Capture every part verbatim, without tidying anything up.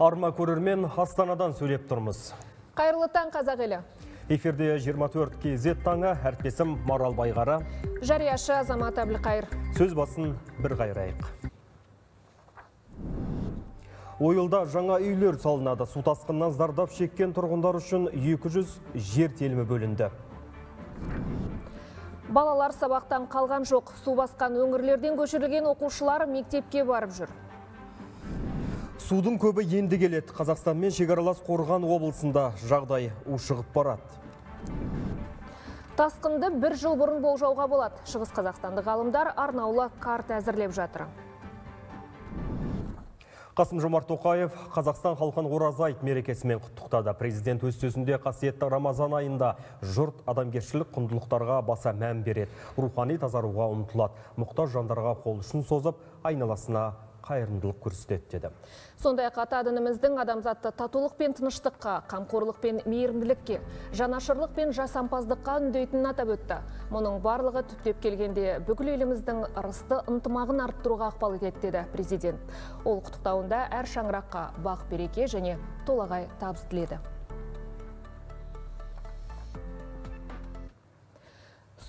Арма көрермен Астанадан сөйлеп тұрмыз. Қайырлы таң қазақ елі. Эфирде жиырма төрт кей зет таңы әріптесім Марал Байғара. Жарияшы Азамат Әбілқайыр. Сөз басын бір қайрайық. Ойылда жаңа үйлер салынады. Су тасқыннан зардап шеккен тұрғындар үшін екі жүз жер телімі бөлінді. Балалар сабақтан қалған жоқ. Су басқан өңірлерден көшірілген оқушылар мектепке барып жүр. Судың көбі енді келеді. Қазақстанмен шекаралас Қорған облысында жағдай ушығып барады. Тасқынды бір жыл бұрын болжауға болады. Шығыс Қазақстандық ғалымдар арнаулы карта әзірлеп жатыр. Қасым-Жомарт Тоқаев Қазақстан халқын оразайт мерекесімен құттықтады. Президент өз сөзінде қасиетті Рамазан айында жұрт адамгершілік құндылықтарға баса мән береді. Рухани тазаруға ұмтылады. Мұқтаж жандарға қол ұшын созып, айналасына қайырымдылық көрсетеді деді. Сондай-ақ ата дініміздің адамзатты татулық пен тыныштыққа, қамқорлық пен мейірімділікке, жанашырлық пен жасампаздыққа үндейтінін атап өтті. Мұның барлығы түптеп келгенде бүкіл еліміздің ырысты ынтымағын арттыруға ықпал етеді деді президент. Ол құттықтауында әр шаңыраққа бақ береке және толағай табыс тіледі.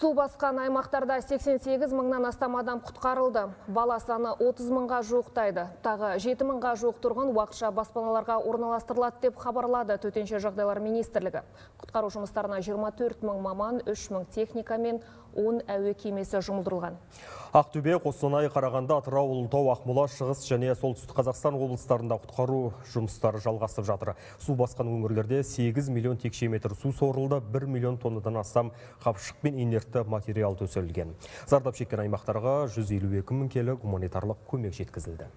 Су басқан аймақтарда сексен сегіз мыңнан астам адам құтқарылды. Бала саны отыз мыңға жуықтайды. Тағы жеті мыңға жуық тұрғын уақытша баспаналарға орналастырылады деп хабарлады Төтенше жағдайлар министрлігі. Құтқару жұмыстарына жиырма төрт мың маман, үш мың техника мен он әуе кемесі жұмылдырылған. Ақтөбе, Қостанай, Қарағанды, Атырау, Ұлытау, Ақмола, Шығыс және Солтүстік Қазақстан облыстарында құтқару жұмыстары жалғасып жатыр. Су басқан өңірлерде сегіз миллион текше метр су сорылды, бір миллион тоннадан астам қапшық пен инертті материал төселген. Зардап шеккен аймақтарға жүз елу екі мың келі гуманитарлық көмек жеткізілді.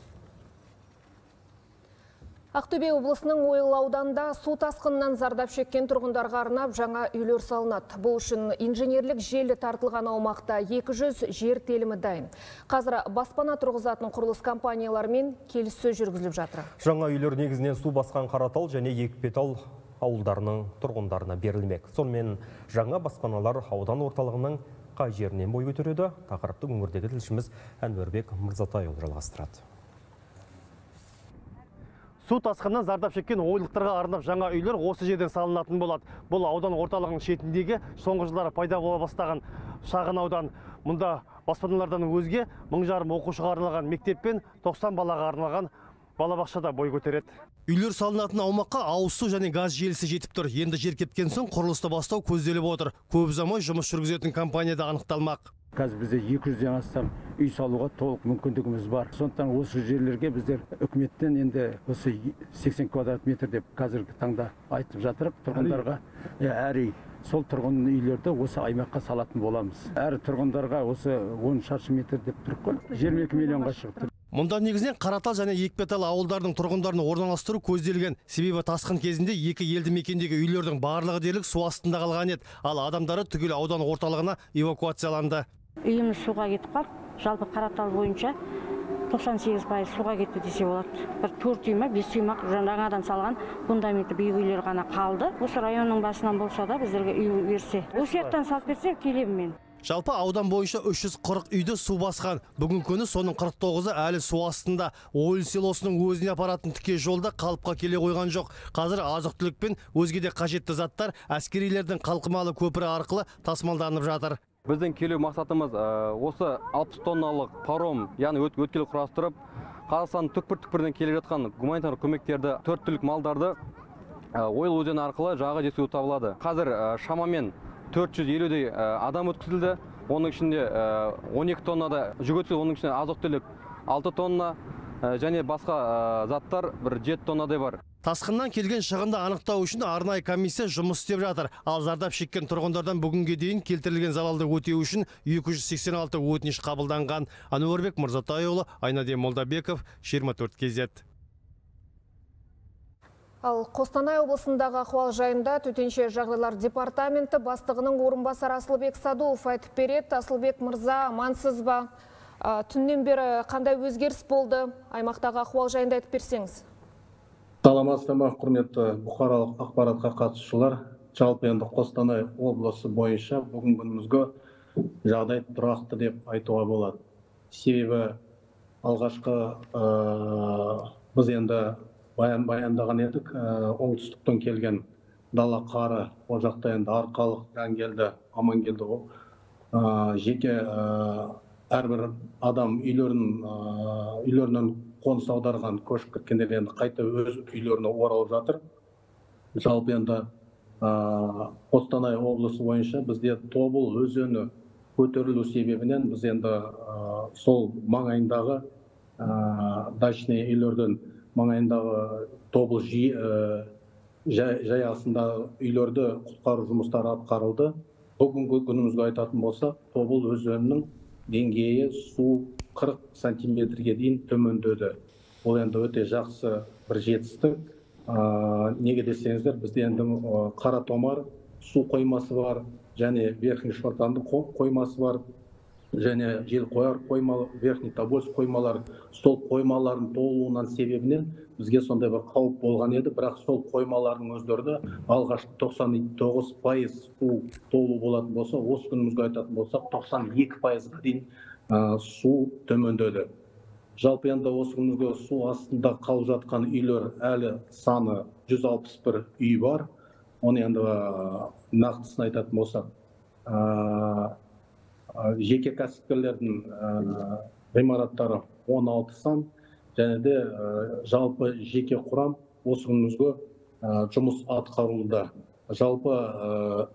Ақтөбе облысының Ойыл ауданында су тасқынынан зардап шеккен тұрғындарға арнап жаңа үйлер салынады. Бұл үшін инженерлік желі тартылған аумақта екі жүз жер телімі дайын. Қазір баспана тұрғызатын құрылыс компаниялармен келіссөз жүргізіліп жатыр. Жаңа үйлер негізінен су басқан Қаратал және Екпетал ауылдарының тұрғындарына берілмек. Сонымен жаңа баспаналар аудан орталығының қай жерінен бой көтереді? Тақырыпты өңірдегі тілшіміз Әнуарбек Мырзатайұлы жалғастырады. Су тасқынынан зардап шеккен ойлықтарға арнап жаңа үйлер осы жерден салынатын болады. Бұл аудан орталығының шетіндегі соңғы жылдары пайда бола бастаған шағын аудан. Мұнда баспаналардан өзге мың жарым оқушыға арналған мектеппен тоқсан балаға арналған балабақшада бой көтереді. Үйлер салынатын аумаққа ауыз су және газ желісі жетіп тұр. Енді жер кепкен соң құрылысты бастау көзделіп отыр. Көп ұзамай жұмыс жүргізетін компания да анықталмақ. Қазір бізде екі жүзден астам үй салуға толық мүмкіндігіміз бар. Сондықтан осы жерлерге біздер үкіметтен енді осы сексен квадрат метр деп қазіргі таңда айтып жатырып тұрғындарға әрі сол тұрғын үйлерді осы аймаққа салатын боламыз. Әр тұрғындарға осы он шаршы метр деп тұрып қой. жиырма екі миллионға шығып тұр. Мұнда негізінен Қаратал және Екпетал ауылдарының тұрғындарына орналастыру көзделген. Себебі тасқын кезінде екі елді мекендегі үйлердің барлығы дерлік су астында қалған еді. Ал адамдары түгел аудан орталығына эвакуацияланды. Үйіміз суға кетіп қалды. Жалпы Қаратал бойынша тоқсан сегіз пайыз суға кетті десе болады. Бір төрт үйме, бес үйме жаңадан салған фундаменті биік үйлер ғана қалды. Осы районның басынан болса да біздерге үй берсе. Осы жақтан салып берсе келемін мен. Жалпы аудан бойынша үш жүз қырық үйді су басқан. Бүгін күні соның қырық тоғызы әлі су астында. Ойыл селосының өзіне апаратын тіке жолда қалыпқа келе қойған жоқ. Қазір азық-түлік пен өзге де қажетті заттар әскерилердің қалқымалы көпірі арқылы тасымалданып жатыр. Біздің келу мақсатымыз осы алпыс тонналық паром, яғни өткел құрастырып, Қазақстанның түкпір-түкпірінен келе жатқан гуманитарлық көмектерді, төрт түлік малдарды Ойыл өзені арқылы жаға жеткізу табылады. Қазір шамамен төрт жүз елудей адам өткізілді, оның ішінде он екі тоннада жүк өткізілді, оның ішінде азық-түлік алты тонна және басқа заттар жеті тоннадай бар. Тасқыннан келген шығынды анықтау үшін арнайы комиссия жұмыс істеп жатыр. Ал зардап шеккен тұрғындардан бүгінге дейін келтірілген залалды өтеу үшін екі жүз сексен алты өтініш қабылданған. Әнуарбек Мырзатайұлы, Айнадин Молдабеков, жиырма төрт кей зет. Ал Қостанай облысындағы ахуал жайында төтенше жағдайлар департаменті бастығының орынбасары Асылбек Садуов айтып береді. Асылбек мырза, амансыз ба? Түннен бері қандай өзгеріс болды? Аймақтағы ахуал жайында айтып берсеңіз. Саламатсыздар, құрметті бұқаралық ақпаратқа қатысушылар. Жалпы енді Қостанай облысы бойынша бүгінгі күнімізге жағдай тұрақты деп айтуға болады. Себебі алғашқы біз енді баян баяндаған едік, оңтүстіктен келген дала қары, ол жақта енді арқалық, Жангелді, Амангелді ғой. Жеке әрбір адам үйлерінен қоныс аударған, көшіп кеткендер енді қайта өз үйлеріне оралып жатыр. Жалпы енді Қостанай облысы бойынша бізде Тобыл өзені көтерілу себебінен біз енді сол маңайындағы дачный үйлерден маңайындағы Тобыл жаясында үйлерді құтқару жұмыстары атқарылды. Бүгінгі күнімізге айтатын болсақ, Тобыл өзенінің деңгейі су қырық сантиметрге дейін төмендеді. Ол енді өте жақсы бір жетістік. Неге десеңіздер, бізде енді Қаратомар су қоймасы бар, және Верхний Шортанды қоймасы бар, және Желқояр қоймалы, Верхний Тобольск қоймалар, сол қоймалардың толуынан себебінен бізге сондай бір қауіп болған еді, бірақ сол қоймалардың өздерді алғашқы тоқсан тоғыз пайыз су толу болатын болса, осы күнімізге айтатын болсақ, тоқсан екі пайызға дейін су төмендеді. Жалпы енді осы күнгі су астында қалып жатқан үйлер әлі саны жүз алпыс бір үй бар. Оны енді нақтысын айтатын болсақ, жеке кәсіпкерлердің ғимараттары он алты сан, және де жалпы жеке құрам осы күнгі жұмыс атқарылды. Жалпы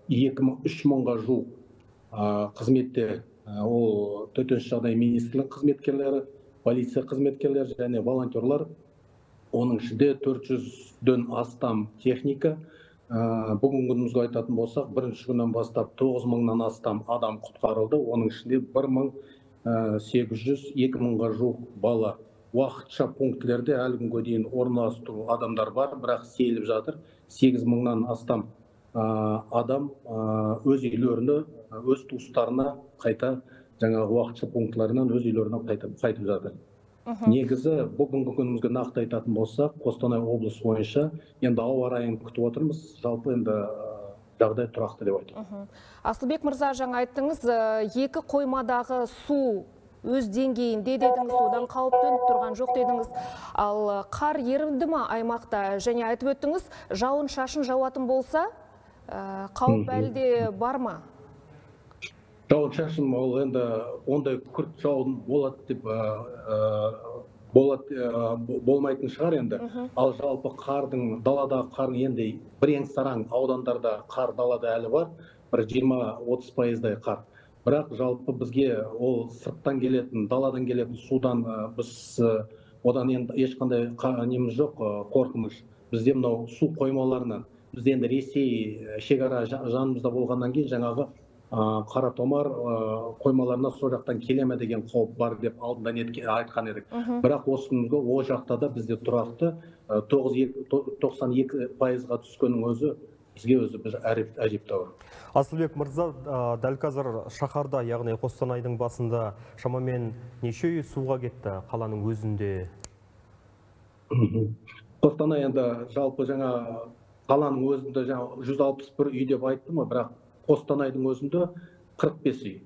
екі миллион үш мыңға жуық қызметте ол төтенше жағдай министрлік қызметкерлері, полиция қызметкерлер және волонтерлар, оның ішінде төрт жүзден астам техника. Бүгін күнімізге айтатын болсақ, бірінші күннен бастап тоғыз мыңнан астам адам құтқарылды, оның ішінде бір мың сегіз жүз екі мыңға жуық бала. Уақытша пунктлерде әлі күнге дейін орналастыру адамдар бар, бірақ сейіліп жатыр. сегіз мыңнан астам адам өз үйлеріне, өз туыстарына қайта жаңағы уақытша пунктларынан өз үйлерінен қайтып жатыр. Негізі, бүгінгі күнімізге нақты айтатын болсақ, Қостанай облысы бойынша енді ауа райын күтіп отырмыз, жалпы енді жағдай тұрақты деп айтты. Асылбек мырза, жаңа айттыңыз, екі қоймадағы су өз деңгейінде дедіңіз, одан қауіп төніп тұрған жоқ дедіңіз. Ал қар еріді ме аймақта? Және айтып өттіңіз, жауын-шашын жауатын болса, қауіп әлі де бар ма? Жауын-шашын ол енді ондай күрт жауын болады деп болмайтын шығар енді. Ал жалпы қардың, далада қардың енді бірен-сараң аудандарда қар далада әлі бар, бір жиырма отыз пайыздай қар. Бірақ жалпы бізге ол сырттан келетін, даладан келетін судан біз одан енді ешқандай неміз жоқ, қорқыныш. Бізде мынау су қоймаларынан, бізде енді Ресей шекара жанымызда болғаннан кейін жаңағы Қаратомар қоймаларына сол жақтан келеме деген қауіп бар деп алдында айтқан едік. Бірақ осы күнгі ол жақта да бізде тұрақты тоқсан екі пайызға түскенің өзі бізге өзі біз әжептәуір. Асылбек мырза, дәл қазір шаһарда, яғни Қостанайдың басында шамамен неше үй суға кетті қаланың өзінде? Қостанай енді жалпы жаңа қаланың өзінде жүз алпыс бір үй деп айтты ма, бірақ Қостанайдың өзінде қырық бес үй,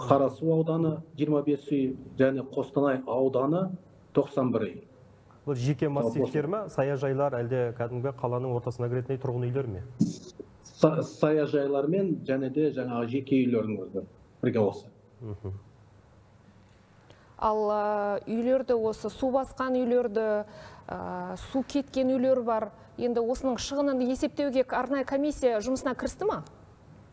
Қарасу ауданы жиырма бес үй, және Қостанай ауданы тоқсан бір үй. Бұл жеке массивтер ме, саяжайлар, әлде кәдімгі қаланың ортасына кіретіндей тұрғын үйлер ме? Саяжайлар мен және де жаңағы жеке үйлердің өзі бірге осы. Ал үйлерді, осы су басқан үйлерді, су кеткен үйлер бар. Енді осының шығынын есептеуге арнайы комиссия жұмысына кірісті ма?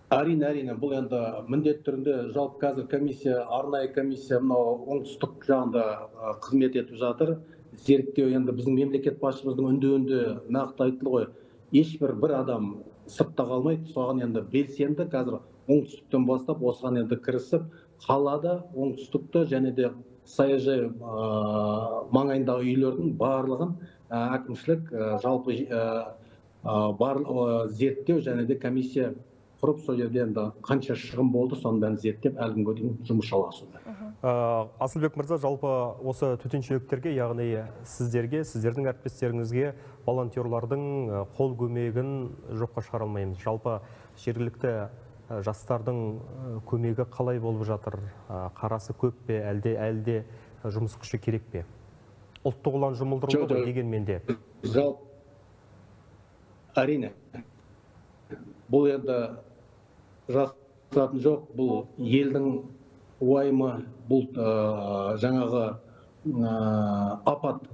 Әрине, әрине, бұл енді міндет түрінде жалпы қазір комиссия, арнайы комиссия мынау оңтүстік жағында қызмет етіп жатыр. Зерттеу енді біздің мемлекет басшымыздың үндеуінде нақты айтылды ғой. Ешбір бір адам сыртта қалмайды, соған енді белсенді қазір оңтүстіктен бастап осыған енді кірісіп, қалада оңтүстікті және де саяжай маңайындағы үйлердің барлығын әкімшілік жалпы зерттеу және де комиссия құрып, сол жерде енді қанша шығын болды, сондан зерттеп әлгінге дейін жұмыс жалғасуда. Асылбек мырза, жалпы осы төтеншеліктерге, яғни сіздерге, сіздердің әріптестеріңізге, волонтерлардың қол көмегін жоққа шығара алмаймыз. Жалпы жергілікті жастардың көмегі қалай болып жатыр? Қарасы көп пе, әлде жұмыс күші керек пе? ұлттық ұлан жұмылдырылды ғой дегенмен де. Жалп, әрине, бұл енді жасыратын жоқ, бұл елдің уайымы, бұл жаңағы апат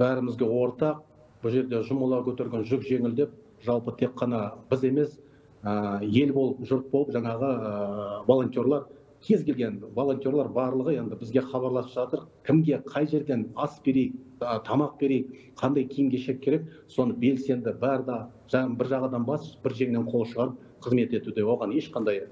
бәрімізге ортақ, бұл жерде жұмыла көтерген жүк жеңілдеп, жалпы тек қана біз емес, ел болып, жұрт болып, жаңағы волонтерлар, кез келген волонтерлар барлығы енді бізге хабарласып жатыр, кімге қай жерден ас берейік, тамақ берейік, қандай киім кешек керек, соны белсенді бәрі бір жағадан бас, бір жеңнен қол шығарып қызмет етуде, оған ешқандай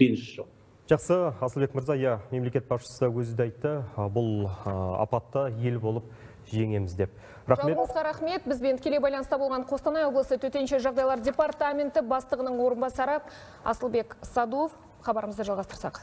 реніш жоқ. Жақсы, Асылбек мырза, иә, мемлекет басшысы өзі де айтты, бұл апатта ел болып жеңеміз деп. Жалғызға рахмет. Бізбен тікелей байланыста болған Қостанай облысы төтенше жағдайлар департаменті бастығының орынбасары Асылбек Садуов. Хабарымызды жалғастырсақ.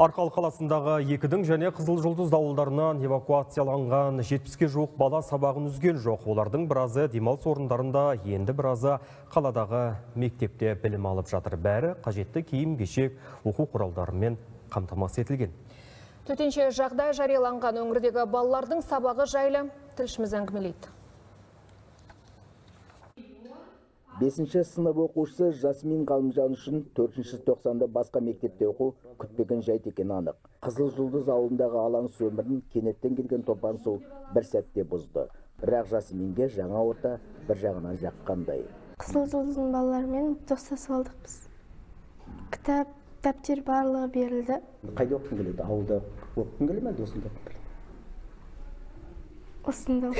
Арқал қаласындағы Екідің және Қызыл Жұлдыз ауылдарынан эвакуацияланған жетпіске жоқ бала сабағын үзген жоқ. Олардың біразы демалыс орындарында, енді біразы қаладағы мектепте білім алып жатыр. Бәрі қажетті киім-кешек, оқу құралдарымен қамтамасыз етілген. Төтенше жағдай жарияланған өңірдегі балалардың сабағы жайлы тілшіміз әңгімелейді. бесінші сынып оқушысы Жасмин Қалымжан үшін төртінші тоқсанда басқа мектепте оқу күтпеген жайт екен анық. Қызыл Жұлдыз ауылындағы алаңсыз өмірін кенеттен келген топан су бір сәтте бұзды. Бірақ Жасминге жаңа орта бір жағынан жаққандай. Қызыл Жұлдыздың балаларымен достасып алдық біз. Кітап, дәптер барлығы берілді. Қайда оқын келеді? Ауылда оқын келе ме, осында оқын келе ме? Осында.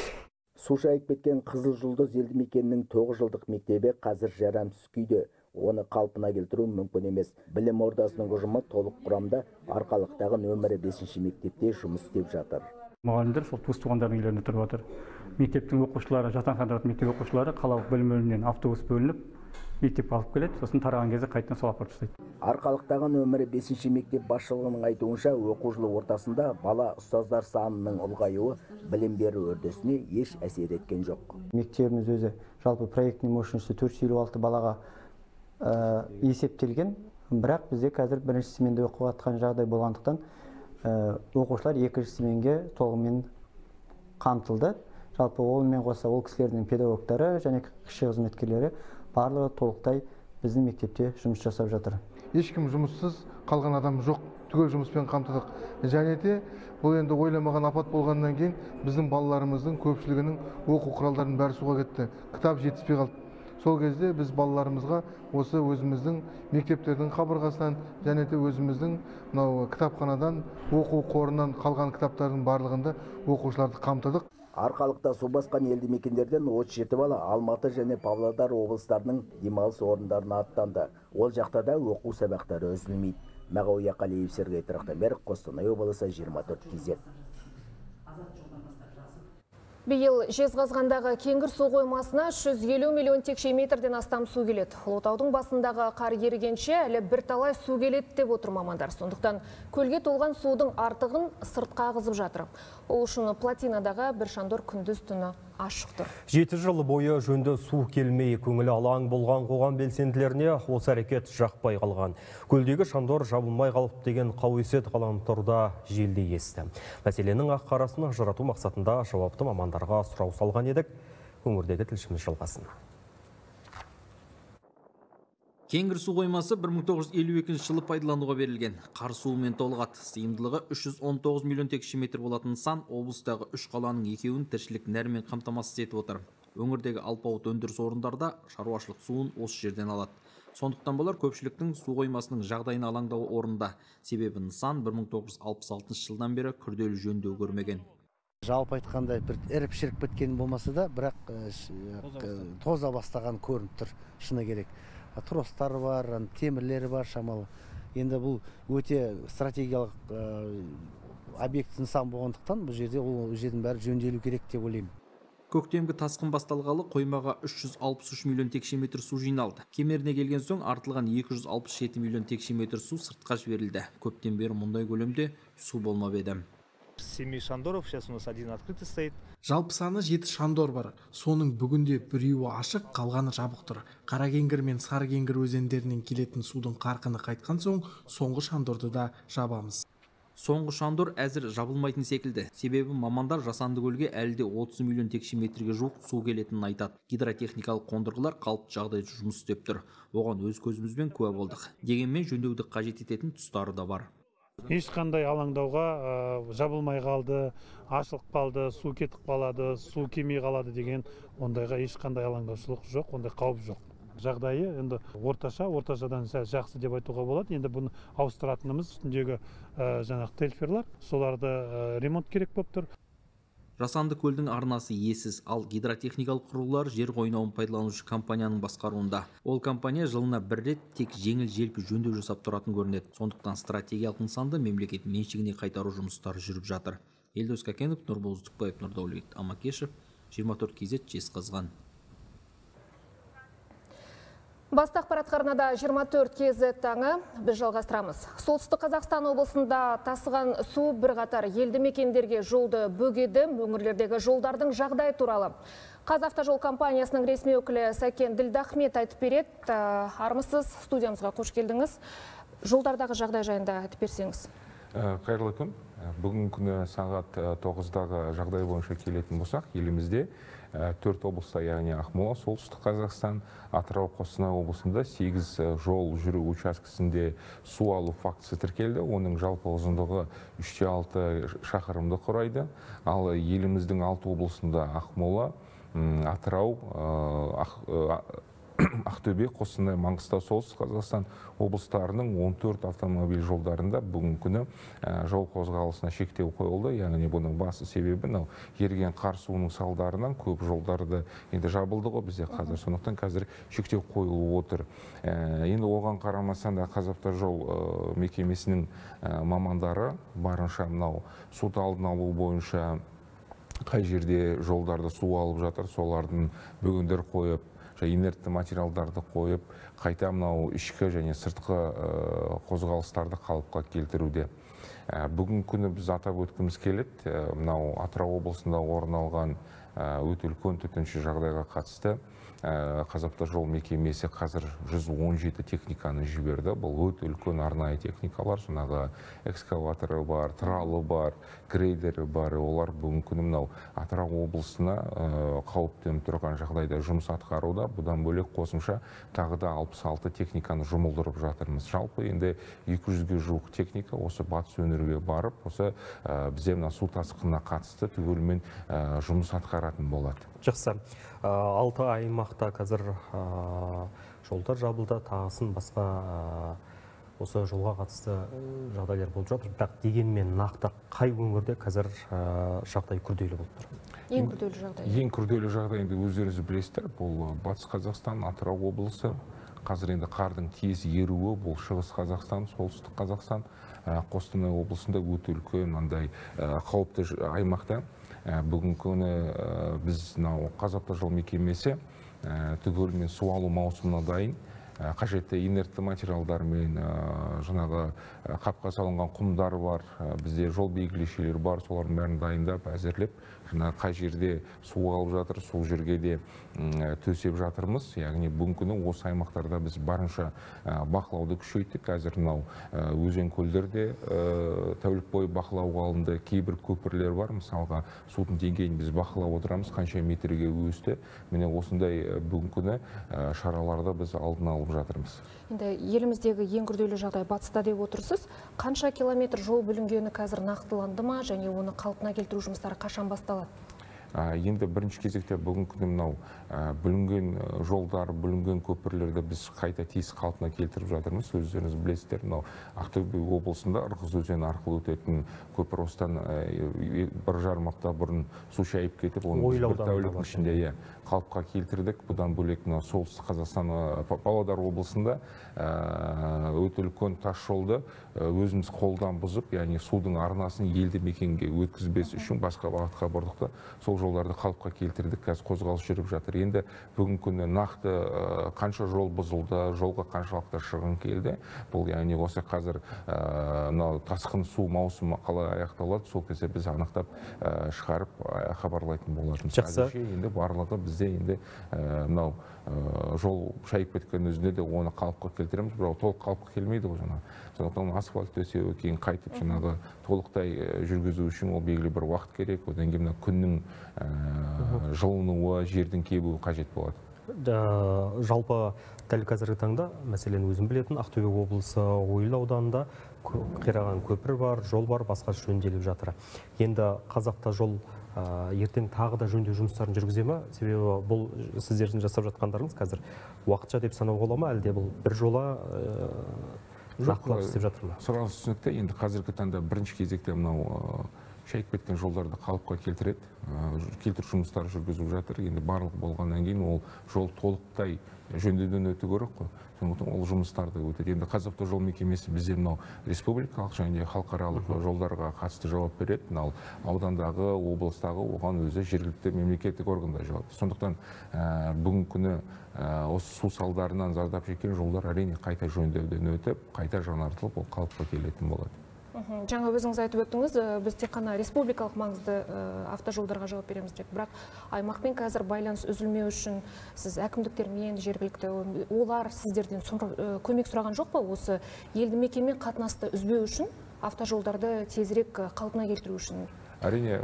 Су шайып кеткен Қызыл Жұлдыз елді мекенінің тоғыз жылдық мектебі қазір жарамсыз күйде. Оны қалпына келтіру мүмкін емес. Білім ордасының ұжымы толық құрамда арқалықтағы нөмірі бесінші мектепте жұмыс істеп жатыр. Мұғалімдер сол туыс-туғандардың үйлерінде тұрып жатыр. Мектептің оқушылары, жатақханадағы мектеп оқушылары қалалық білім бөлімінен автобус бөлініп мектеп алып келеді, сосын тараған кезде қайтадан сол апарып тастайды. Арқалықтағы нөмірі бесінші мектеп басшылығының айтуынша, оқу жылы ортасында бала ұстаздар санының ұлғаюы білім беру үрдісіне еш әсер еткен жоқ. Мектебіміз өзі жалпы проектінің мөлшері төрт жүз елу алты балаға есептелген, бірақ бізде қазір бірінші сменде оқуға атқан жағдай болғандықтан оқушылар екінші сменге толығымен қамтылды. Жалпы онымен қоса ол кісілердің педагогтары және кіші қызметкерлері барлығы толықтай біздің мектепте жұмыс жасап жатыр. Ешкім жұмыссыз қалған адам жоқ, түгел жұмыспен қамтыдық. Және де бұл енді ойламаған апат болғаннан кейін біздің балаларымыздың көпшілігінің оқу құралдарының бәрі суға кетті. Кітап жетіспей қалды. Сол кезде біз балаларымызға осы өзіміздің мектептердің қабырғасынан және де өзіміздің мынау кітапханадан, оқу қорынан қалған кітаптардың барлығында оқушыларды қамтыдық. Арқалықта су басқан елді мекендерден отыз жеті бала Алматы және Павлодар облыстарының демалыс орындарына аттанды. Ол жақта да оқу сабақтары үзілмейді. Мағауия Қалиев, Сергей Трахтанберг, Қостанай облысы, жиырма төрт кей зет. Биыл Жезқазғандағы Кеңгір су қоймасына жүз елу миллион текше метрден астам су келеді. Ұлытаудың басындағы қар ерігенше әлі бірталай су келеді деп отыр мамандар. Сондықтан көлге толған судың артығын сыртқа ағызып жатыр. Ол үшін платинадағы бір шандор күндіз-түні ашық тұр. жеті жыл бойы жөнді су келмей, көңілі алаң болған қоғам белсенділеріне осы әрекет жақпай қалған. Көлдегі шандор жабылмай қалып деген қауесет ғаламторда желдей есті. Мәселенің ақ қарасын ажырату мақсатында жауапты мамандарға сұрау салған едік. Өңірдегі тілшіміз жалғасын. Кеңгір су қоймасы бір мың тоғыз жүз елу екінші жылы пайдалануға берілген. Қар суымен толығат, сыйымдылығы үш жүз он тоғыз миллион текше метр болатын сан облыстағы үш қаланың екеуін тіршілік нәрмен қамтамасыз етіп отыр. Өңірдегі алпауыт өндіріс орындарда шаруашылық суын осы жерден алады. Сондықтан болар көпшіліктің су қоймасының жағдайына алаңдауы орында. Себебі нысан бір мың тоғыз жүз алпыс алтыншы жылдан бері күрделі жөндеу көрмеген. Жалпы айтқанда бір іріп-шіріп біткен болмаса да, бірақ тоза бастаған көрініп тұр, шыны керек. Тростар бар, темірлер бар шамалы. Енді бұл өте стратегиялық объект нысан болғандықтан бұл жерде ол жердің бәрі жөнделу керек деп ойлаймын. Көктемгі тасқын басталғалы қоймаға үш жүз алпыс үш миллион текше метр су жиналды. Кемеріне келген соң артылған екі жүз алпыс жеті миллион текше метр су сыртқа жіберілді. Көптен бері мұндай көлемде су болмап еді. семь шандоров, сейчас у нас один открытый стоит. Жалпы саны жеті шандор бар. Соның бүгінде біреуі ашық, қалғаны жабық тұр. Қаракеңгір мен Саркеңгір өзендерінен келетін судың қарқыны қайтқан соң соңғы шандорды да жабамыз. соңғы шандор әзір жабылмайтын секілді. Себебі мамандар жасанды көлге әлде отыз миллион текше метрге жуық су келетінін айтады. Гидротехникалық қондырғылар қалып жағдайда жұмыс істеп тұр. Оған өз көзімізбен куә болдық. Дегенмен жөндеуді қажет ететін тұстары да бар. Ешқандай алаңдауға жабылмай қалды, ашылып қалды, су кетіп қалады, су кемей қалады деген ондайға ешқандай алаңдаушылық жоқ, ондай қауіп жоқ. Жағдайы енді орташа, орташадан жақсы деп айтуға болады. Енді бұны ауыстыратынымыз үстіндегі жаңағы тельферлар, соларды ремонт керек болып тұр. Жасанды көлдің арнасы иесіз, ал гидротехникалық құрылғылар жер қойнауын пайдаланушы компанияның басқаруында. Ол компания жылына бір рет тек жеңіл-желпі жөндеу жасап тұратын көрінеді. Сондықтан стратегиялық нысанды мемлекет меншігіне қайтару жұмыстары жүріп жатыр. Елдос Кәкенов, Нұрбол Ұздықбаев, Нұрдаулет Амакешев, жиырма төрт кей зет, Жезқазған. Басты ақпарат қарнада жиырма төрт кей зет таңы біз жалғастырамыз. Солтүстік Қазақстан облысында тасыған су бірқатар елді мекендерге жолды бөгеді, өңірлердегі жолдардың жағдайы туралы. Қазавтожол компаниясының ресми өкілі Сәкен Ділдахмет айтып береді. Армысыз, студиямызға қош келдіңіз. Жолдардағы жағдай жайында айтып берсеңіз. Қайырлы күн. Бүгінгі күні сағат тоғыздағы жағдай бойынша келетін болсақ, елімізде төрт облыста, яғни Ақмола, Солтүстік Қазақстан, Атырау, Қостанай облысында сегіз жол жүру учаскесінде су алу фактісі тіркелді. Оның жалпы ұзындығы үш бүтін оннан алты шақырымды құрайды. Ал еліміздің алты облысында Ақмола, Атырау, Ақтөбе, Қостанай, Маңғыстау, Солтүстік Қазақстан облыстарының он төрт автомобиль жолдарында бүгінгі күні жол қозғалысына шектеу қойылды. Яғни бұның басты себебі мынау еріген қар суының салдарынан көп жолдарды енді жабылды ғой бізде қазір. Сондықтан қазір шектеу қойылып отыр. Енді оған қарамастан да Қазавтожол мекемесінің мамандары барынша мынау суды алдын алу бойынша қай жерде жолдарды су алып жатыр, солардың бүгіндер қойып инертті материалдарды қойып, қайта мынау ішкі және сыртқы қозғалыстарды қалыпқа келтіруде. Бүгін күні біз атап өткіміз келеді. Мынау Атырау облысында орын алған өте үлкен төтенше жағдайға қатысты Қазавтожол мекемесі қазір жүз он жеті техниканы жіберді. Бұл өте үлкен арнайы техникалар, сонағы экскаваторы бар, тралы бар, грейдері бар. Олар бүгін күні мынау Атырау облысына қауіптеніп тұрған жағдайда жұмыс атқаруда. Бұдан бөлек қосымша тағы да алпыс алты техниканы жұмылдырып жатырмыз. Жалпы енді екі жүзге жуық техника осы батыс өңірге барып, осы бізде мына су тасқынына қатысты түгелмен жұмыс атқаратын болады. Жақсы. Алты аймақта қазір жолдар жабылды, тағысын басқа осы жолға қатысты жағдайлар болып жатыр. Бірақ дегенмен нақты қай өңірде қазір жағдай күрделі болып тұр? Ең күрделі жағдай. Ең күрделі жағдай енді өздеріңіз білесіздер, бұл Батыс Қазақстан, Атырау облысы. Қазір енді қардың тез еруі, бұл Шығыс Қазақстан, Солтүстік Қазақстан, Қостанай облысында өте үлкен мындай қауіпті аймақта. Бүгін күні біз Қазавтожол мекемесі түгелімен су алу маусымына дайын. Қажетті инертті материалдармен, жаңағы қапқа салынған құмдар бар, бізде жол белгілеушілер бар, солардың бәрін дайындап, әзірлеп, қай жерде су алып жатыр, сол жерге де төсеп жатырмыз. Яғни бүгін күні осы аймақтарда біз барынша бақылауды күшейттік. Әзір мынау өзен көлдерде тәулік бойы бақылауға алынды. Кейбір көпірлер бар, мысалға судың деңгейін біз бақылап отырамыз, қанша метрге өсті. Міне осындай бүгін күні шараларда біз алдын алып жатырмыз. Енді еліміздегі ең күрделі жағдай батыста деп отырсыз. Қанша километр жол бүлінгені қазір нақтыланды ма, және оны қалпына келтіру жұмыстары қашан басталады? Енді бірінші кезекте бүгін күні мынау бүлінген жолдар, бүлінген көпірлерді біз қайта тез қалпына келтіріп жатырмыз. Өздеріңіз білесіздер, мынау Ақтөбе облысында Ырғыз өзені арқылы өтетін көпір осыдан бір жарым апта бұрын су шайып кетіп, оны бір тәуліктің ішінде қалыпқа келтірдік. Бұдан бөлек мынау Солтүстік Қазақстан, Павлодар облысында өте үлкен тас жолды өзіміз қолдан бұзып, яғни судың арнасын елді мекенге өткізбес үшін басқа бағытқа бұрдық та сол жоқ жолдарды қалыпқа келтірдік, қазір қозғалыс жүріп жатыр. Енді бүгінгі күні нақты қанша жол бұзылды, жолға қаншалықты шығын келді. Бұл яғни осы қазір тасқын су маусымы қалай аяқталады, сол кезде біз анықтап шығарып хабарлайтын болармыз. Әзірше енді барлығы бізде енді мынау жол шайып кеткен өзінде де оны қалыпқа келтіреміз, бірақ толық қалыпқа келмейді ғой жаңағы. Сондықтан асфальт төсеуі кейін қайтып жаңағы толықтай жүргізу үшін ол белгілі бір уақыт керек. Одан кейін күннің жылынуы, жердің кебуі қажет болады. Жалпы дәл қазіргі таңда, мәселен өзім білетін, Ақтөбе облысы Ойыл ауданында қираған көпір бар, жол бар, басқасы жөнделіп жатыр. Енді Қазақта жол ертең тағы да жөндеу жұмыстарын жүргіземі? Себебі бұл сіздердің жасап жатқандарыңыз қазір уақытша деп санау бола ма, әлде бұл бір жола нақтылап істеп жатыр ма? Сұрағыңыз түсінікті. Енді қазіргі таңда бірінші кезекте мынау шайып кеткен жолдарды қалыпқа келтіреді, келтіру жұмыстары жүргізіп жатыр. Енді барлық болғаннан кейін ол жол толықтай жөндеуден өту керек қой. Сондықтан ол жұмыстарды өтеді. Енді Қазавтожол мекемесі бізде мынау республикалық және халықаралық жолдарға қатысты жауап береді. Мынау аудандағы, облыстағы, оған өзі жергілікті мемлекеттік органдар жауапты. Сондықтан бүгінгі күні осы су салдарынан зардап шеккен жолдар әрине қайта жөндеуден өтіп, қайта жаңартылып, ол қалыпқа келетін болады. Жаңа өзіңіз айтып өттіңіз, біз тек қана республикалық маңызды автожолдарға жауап береміз деп, бірақ аймақпен қазір байланыс үзілмеу үшін сіз әкімдіктермен, жергілікті олар сіздерден көмек сұраған жоқ па, осы елді мекенмен қатынасты үзбеу үшін, автожолдарды тезірек қалпына келтіру үшін? Әрине,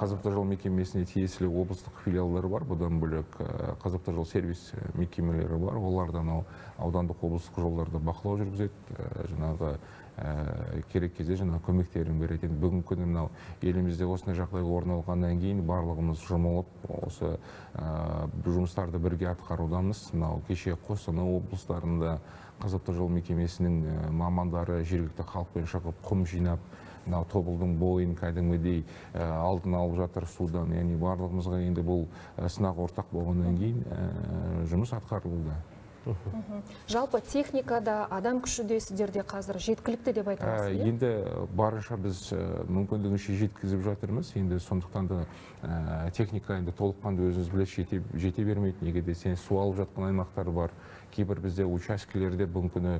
Қазавтожол мекемесіне тиесілі облыстық филиалдары бар, бұдан бөлек Қазавтожол сервис мекемелері бар, олардан аудандық облыстық жолдарды бақылау жүргізеді, жаңағы керек кезде жаңағы көмектерін береді. Бүгін күні мынау елімізде осындай жағдай орын алғаннан кейін барлығымыз жұмылып осы жұмыстарды бірге атқарудамыз. Мынау кеше Қостанай облыстарында Қазавтожол мекемесінің мамандары жергілікті халықпен шығып құм жинап тобылдың бойын кәдімгідей алдын алып жатыр судан. Яғни барлығымызға енді бұл сынақ ортақ болғаннан кейін жұмыс атқарылуда. Жалпы техникада, адам күшіде сіздерде қазір жеткілікті деп айтамыз? Енді барынша біз мүмкіндігінше жеткізіп жатырмыз. Енді сондықтан да техника енді толыққанды өзіңіз біле жете бермейді. Неге десең, су алып жатқан аймақтар бар. Кейбір бізде учаскелерде бүгінгі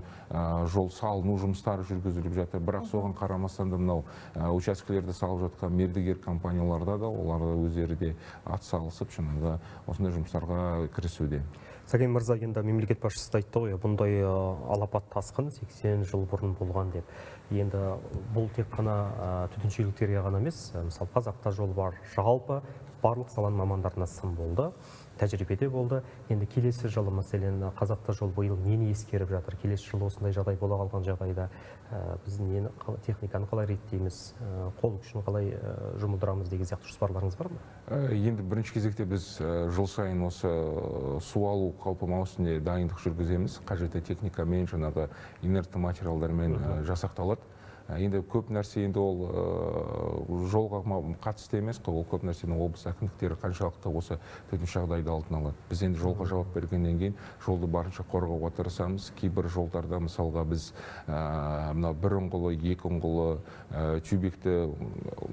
жол салыну жұмыстары жүргізіліп жатыр. Бірақ соған қарамастан да мынау учаскелерді салып жатқан мердігер компанияларда да оларды өздері де атсалысып жаңағы осындай жұмыстарға кірісуде. Сәкен мырза, енді мемлекет басшысы айтты ғой, бұндай алапат тасқын сексен жыл бұрын болған деп. Енді бұл тек қана төтеншеліктерге ғана емес, мысалы Қазавтожол бар, жалпы барлық саланың мамандарына сын болды, тәжірибеде болды. Енді келесі жылы, мәселен, Қазавтожол биыл нені ескеріп жатыр? Келесі жылы осындай жағдай бола қалған жағдайда біз нені, техниканы қалай реттейміз, қол күшін қалай жұмылдырамыз деген сияқты жоспарларыңыз бар ма? Енді бірінші кезекте біз жыл сайын осы су алу қаупі маусымына дайындық жүргіземіз. Қажетті техникамен, жаңағы инертті материалдармен жасақталады. Енді көп нәрсе енді ол жолға қатысты емес, ол көп нәрсені облыс әкімдіктері қаншалықты осы төтенше жағдайды алдын алады. Біз енді жолға жауап бергеннен кейін жолды барынша қорғауға тырысамыз. Кейбір жолдарда мысалға біз мына бір ұңғылы, екі ұңғылы тюбекті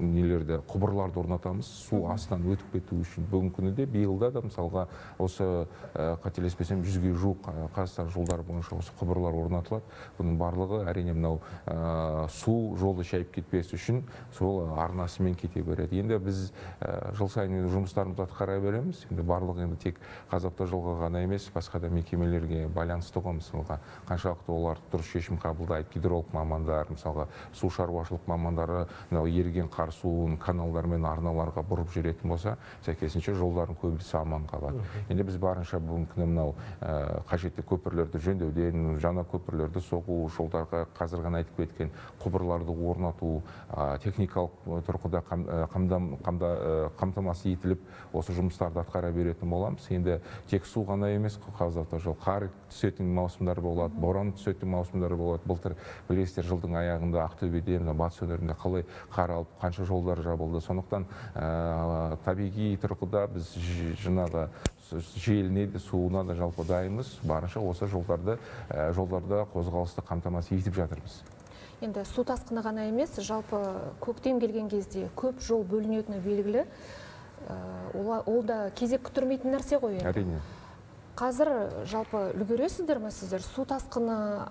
нелерді, құбырларды орнатамыз су астынан өтіп кету үшін. Бүгінгі күні де биылда да мысалға осы қателеспесем жүзге жуық Қазақстан жолдары бойынша осы құбырлар орнатылады. Бұның барлығы әрине мынау су жолды шайып кетпес үшін сол арнасымен кете береді. Енді біз жыл сайын жұмыстарымызды атқарай береміз. Енді барлығы енді тек Қазавтожолға ғана емес, басқа да мекемелерге байланысты ғой. Мысалға, қаншалықты олар дұрыс шешім қабылдайды, гидролог мамандар, мысалға, су шаруашылық мамандары еріген қар суын каналдар мен арналарға бұрып жүретін болса, сәйкесінше жолдардың көбісі аман қалады. Енді біз барынша бүгінгі күні мынау қажетті көпірлерді жөндеуден, жаңа көпірлерді соғу, жолдарға қазір ғана айтып кеткен құбырларды орнату, техникалық тұрғыда қамтамасыз етіліп, осы жұмыстарды атқара беретін боламыз. Енді тек су ғана емес, Қазавтожол қар түсетін маусымдар болады, боран түсетін маусымдар болады. Былтыр білесіздер, жылдың аяғында Ақтөбеде, батыс өңірінде қалай қар алып, қанша жолдар жабылды. Сондықтан табиғи тұрғыда біз жаңағы желіне де суына да жалпы дайынбыз. Барынша осы жолдарды қозғалысты қамтамасыз етіп жатырмыз. енді су тасқыны ғана емес, жалпы көктем келген кезде көп жол бөлінетіні белгілі. Ол да кезек күттірмейтін нәрсе ғой. Әрине. Қазір жалпы үлгересіздер ме сіздер? Су тасқыны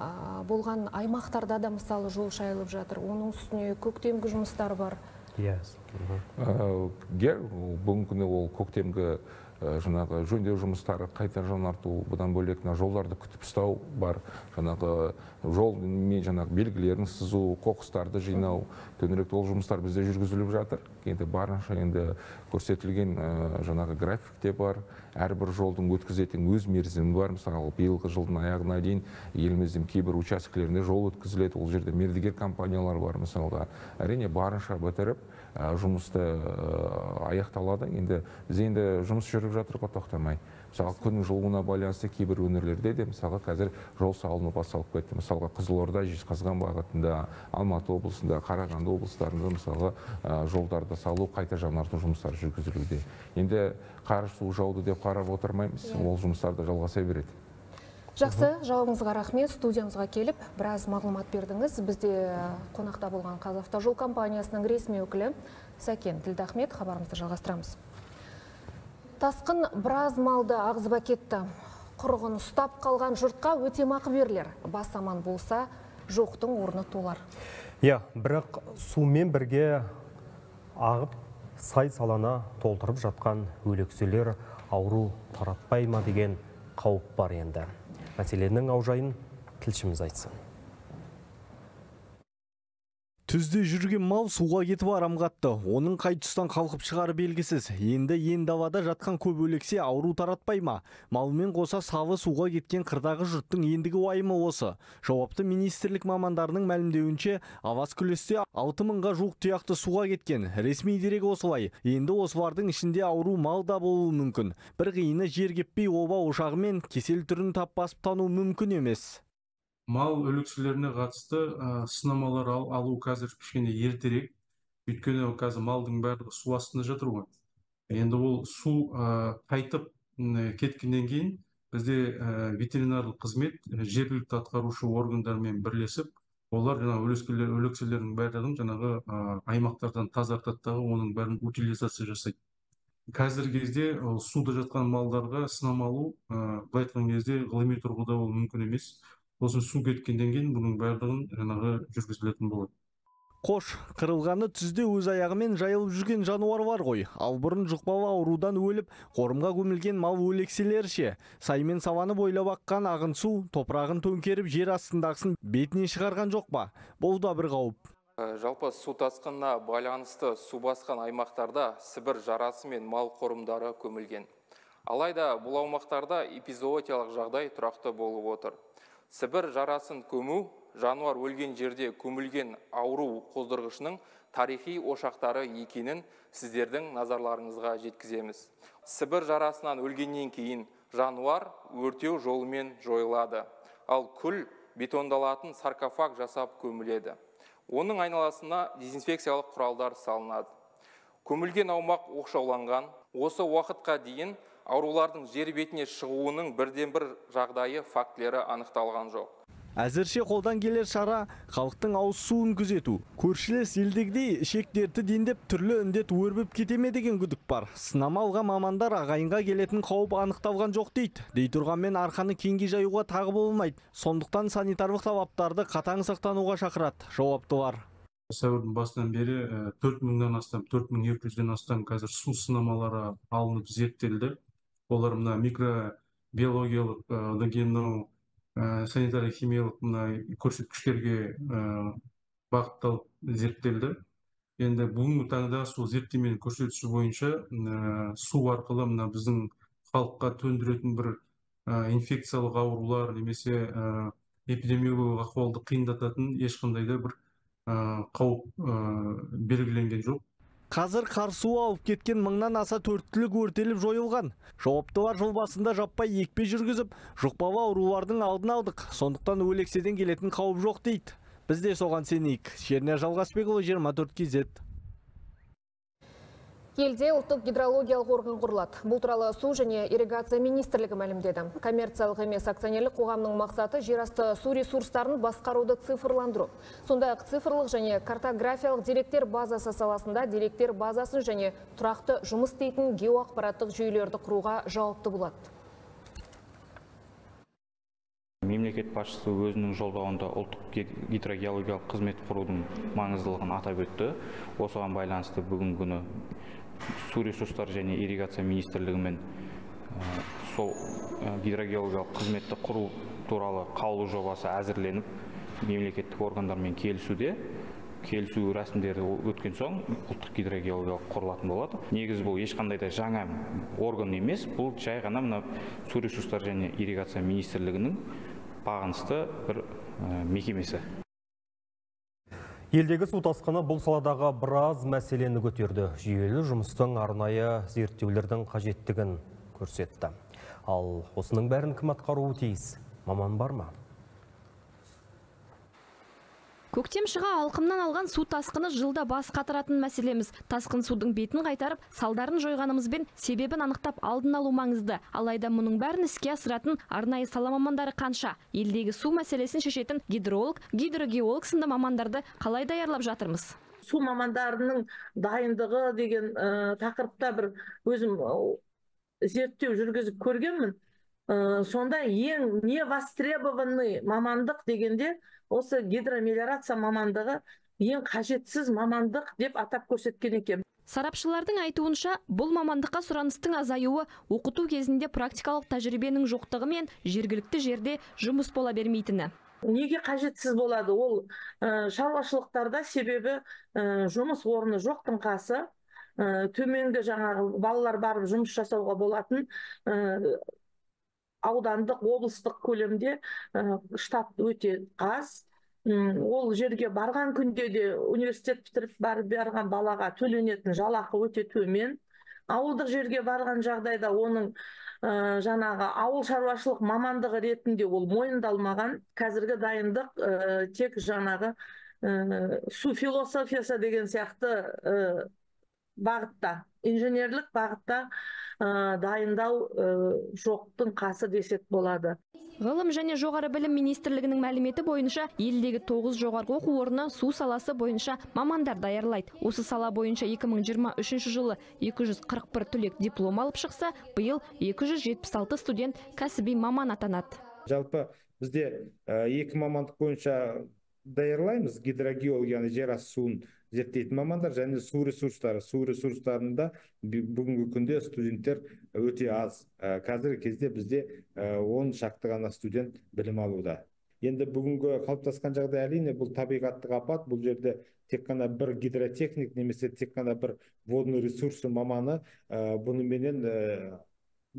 болған аймақтарда да мысалы жол шайылып жатыр. Оның үстіне көктемгі жұмыстар бар. Гер, бүгінгі күні ол көктемгі жаңағы жөндеу жұмыстары қайта жаңарту, бұдан бөлек жолдарды күтіп ұстау бар, жаңағы жол белгілерін сызу, қоқыстарды жинау, төңіректе ол жұмыстар бізде жүргізіліп жатыр. Енді барынша енді көрсетілген жаңағы графикте бар, әрбір жолдың өткізетін өз мерзімі бар. Мысалы, биылғы жылдың аяғына дейін еліміздің кейбір учаскелерінде жол өткізіледі. Ол жерде мердігер компаниялар бар мысалға. Әрине барынша бітіріп жұмысты аяқталады. Енді біз енді жұмыс жүріп жатыр ғой, тоқтамай. Мысалы, күннің жылуына байланысты кейбір өңірлерде де мысалы қазір жол салынып басталып кетті. Мысалы, Қызылорда, Жезқазған бағытында, Алматы облысында, Қарағанды облыстарында мысалы жолдарды салу, қайта жаңарту жұмыстары жүргізілуде. Енді қар суы жауды деп қарап отырмаймыз, ол жұмыстар да жалғаса береді. Жақсы, жауабыңызға рахмет. Студиямызға келіп біраз мағлұмат бердіңіз. Бізде қонақта болған Қазавтожол компаниясының ресми өкілі Сәкен Тілдахмет. Хабарымызды жалғастырамыз. Тасқын біраз малды ағызып әкетті. Құрығын ұстап қалған жұртқа өтемақы берлер. Бас аман болса, жоқтың орны толар. Иә, бірақ сумен бірге ағып, сай салана толтырып жатқан өлексілер ауру таратпай ма деген қауіп бар енді. Мәселенің аужайын тілшіміз айтсын. Түзде жүрген мал суға кетіп арам қатты. Оның қай тұстан қалқып шығары белгісіз. Енді енді ауада жатқан көп өлексе ауру таратпай ма? Малмен қоса савы суға кеткен қырдағы жұрттың ендігі уайымы осы. Жауапты министрлік мамандарының мәлімдеуінше, Аваз күлесте алты мыңға жуық тұяқты суға кеткен. Ресми дерек осылай. Енді осылардың ішінде ауру мал да болуы мүмкін. Бір қиыны жер кеппей оба ошағымен кесел түрін тап басып тану мүмкін емес. Мал өлікшілеріне қатысты сынамалар алу қазір кішкене ертерек, өйткені ол қазір малдың барлығы су астында жатыр ғой. Енді ол су қайтып кеткеннен кейін бізде ветеринарлық қызмет жергілікті атқарушы органдармен бірлесіп, олар жаңағы өлікшілердің барлығын жаңағы аймақтардан тазартаттағы оның бәрін утилизация жасайды. Қазіргі кезде суда жатқан малдарға сынамалу, былай айтқан кезде ғылыми тұрғыда ол мүмкін емес. Осы су кеткенден кейін бұның барлығын жаңағы жүргізілетін болады. Қош, қырылғаны түзде өз аяғымен жайылып жүрген жануар бар ғой. Ал бұрын жұқпалы аурудан өліп, қорымға көмілген мал өлекселер ше. Саймен саваны бойлап аққан ағын су, топырағын төңкеріп жер астындағысын бетіне шығарған жоқ па? Бұл да бір қауіп. Жалпы су тасқынына байланысты су басқан аймақтарда Сібір жарасы мен мал қорымдары көмілген. Алайда бұл аумақтарда эпизоотиялық жағдай тұрақты болып отыр. Сібір жарасын көму, жануар өлген жерде көмілген ауру қоздырғышының тарихи ошақтары екенін сіздердің назарларыңызға жеткіземіз. Сібір жарасынан өлгеннен кейін жануар өртеу жолымен жойылады, ал күл бетондалатын саркофаг жасап көміледі. Оның айналасына дезинфекциялық құралдар салынады. Көмілген аумақ оқшауланған, осы уақытқа дейін аурулардың жер бетіне шығуының бірден-бір жағдайы фактілері анықталған жоқ. Әзірше қолдан келер шара халықтың ауыз суын күзету. Көршілес елдегідей ішек дерті дендеп түрлі індет өрбіп кетеме деген күдік бар. Сынама алған мамандар ағайынға келетін қауіп анықталған жоқ дейді. Дей тұрғанмен арқаны кеңге жаюға тағы болмайды. Сондықтан санитарлық талаптарды қатаң сақтануға шақырады. Жауаптылар. Сәуірдің басынан бері төрт мыңнан астам, төрт мың екі жүзден астам қазір су сынамалары алынып зерттелді. Олар мына микробиологиялық, санитарлық-химиялық мына көрсеткіштерге бағытталып зерттелді. Енді бүгінгі таңда сол зерттеменің көрсеткіші бойынша су арқылы мына біздің халыққа төндіретін бір инфекциялық аурулар немесе эпидемиологиялық ахуалды қиындататын ешқандай да бір қауіп белгіленген жоқ. Қазір қар суы ауып кеткен мыңнан аса төрттілік өртеліп жойылған. Жауаптылар жыл басында жаппай екпе жүргізіп, жұқпалы аурулардың алдын алдық. Сондықтан өлекседен келетін қауіп жоқ дейді. Біз де соған сенейік. Шерне Жалғасбекұлы, жиырма төрт кей зет. Елде ұлттық гидрологиялық орган құрылады. Бұл туралы су және ирригация министрлігі мәлімдеді. Коммерциялық емес акционерлік қоғамның мақсаты жерасты су ресурстарын басқаруды цифрландыру. Сондай-ақ цифрлық және картографиялық деректер базасы саласында деректер базасын және тұрақты жұмыс істейтін геоақпараттық жүйелерді құруға жауапты болады. Мемлекет басшысы өзінің жолдауында ұлттық гидрогеологиялық қызмет құрудың маңыздылығын атап өтті. Осыған байланысты бүгінгі күні су ресурстары және ирригация министрлігімен сол гидрогеологиялық қызметті құру туралы қаулы жобасы әзірленіп, мемлекеттік органдармен келісуде. Келісу рәсімдері өткен соң ұлттық гидрогеологиялық құрылатын болады. Негіз бұл ешқандай да жаңа орган емес, бұл жай ғана мына су ресурстары және ирригация министрлігінің бағынысты бір мекемесі. Елдегі су тасқыны бұл саладағы біраз мәселені көтерді. Жүйелі жұмыстың арнайы зерттеулердің қажеттігін көрсетті. Ал осының бәрін кім атқаруы тиіс? Маман бар ма? Көктем шыға алқымнан алған су тасқыны жылда бас қатыратын мәселеміз. Тасқын судың бетін қайтарып, салдарын жойғанымызбен себебін анықтап алдын алу маңызды. Алайда мұның бәрін іске асыратын арнайы сала мамандары қанша? Елдегі су мәселесін шешетін гидролог, гидрогеолог сынды мамандарды қалай даярлап жатырмыз? Су мамандарының дайындығы деген ә, тақырыпта бір өзім ә, зерттеу жүргізіп көргенмін. Ә, сонда ең не востребованный мамандық дегенде осы гидромелиорация мамандығы ең қажетсіз мамандық деп атап көрсеткен екен. Сарапшылардың айтуынша, бұл мамандыққа сұраныстың азаюы оқыту кезінде практикалық тәжірибенің жоқтығы мен жергілікті жерде жұмыс бола бермейтіні. Неге қажетсіз болады? Ол ә, шаруашылықтарда себебі ә, жұмыс орны жоқтың қасы, ә, төменгі жаңағы балалар барып жұмыс жасауға болатын ә, аудандық, облыстық көлемде штат өте аз. Ол жерге барған күнде де университет бітіріп барып барған балаға төленетін жалақы өте төмен. Ауылдық жерге барған жағдайда оның ә, жаңағы ауыл шаруашылық мамандығы ретінде ол мойындалмаған. Қазіргі дайындық ә, тек жаңағы ә, су философиясы деген сияқты ә, бағытта, инженерлік бағытта дайындау жоқтың қасы десек болады. Ғылым және жоғары білім министрлігінің мәліметі бойынша елдегі тоғыз жоғарғы оқу орны су саласы бойынша мамандар даярлайды. Осы сала бойынша екі мың жиырма үшінші жылы екі жүз қырық бір түлек диплом алып шықса, биыл екі жүз жетпіс алты студент кәсіби маман атанады. Жалпы бізде екі мамандық бойынша даярлаймыз: гидрогеологияны, жерасты суын зерттейтін мамандар және су ресурстары. Су ресурстарында бүгінгі күнде студенттер өте аз. Қазіргі кезде бізде он шақты ғана студент білім алуда. Енді бүгінгі қалыптасқан жағдай әрине бұл табиғаттық апат. Бұл жерде тек қана бір гидротехник немесе тек қана бір водный ресурсы маманы бұныменен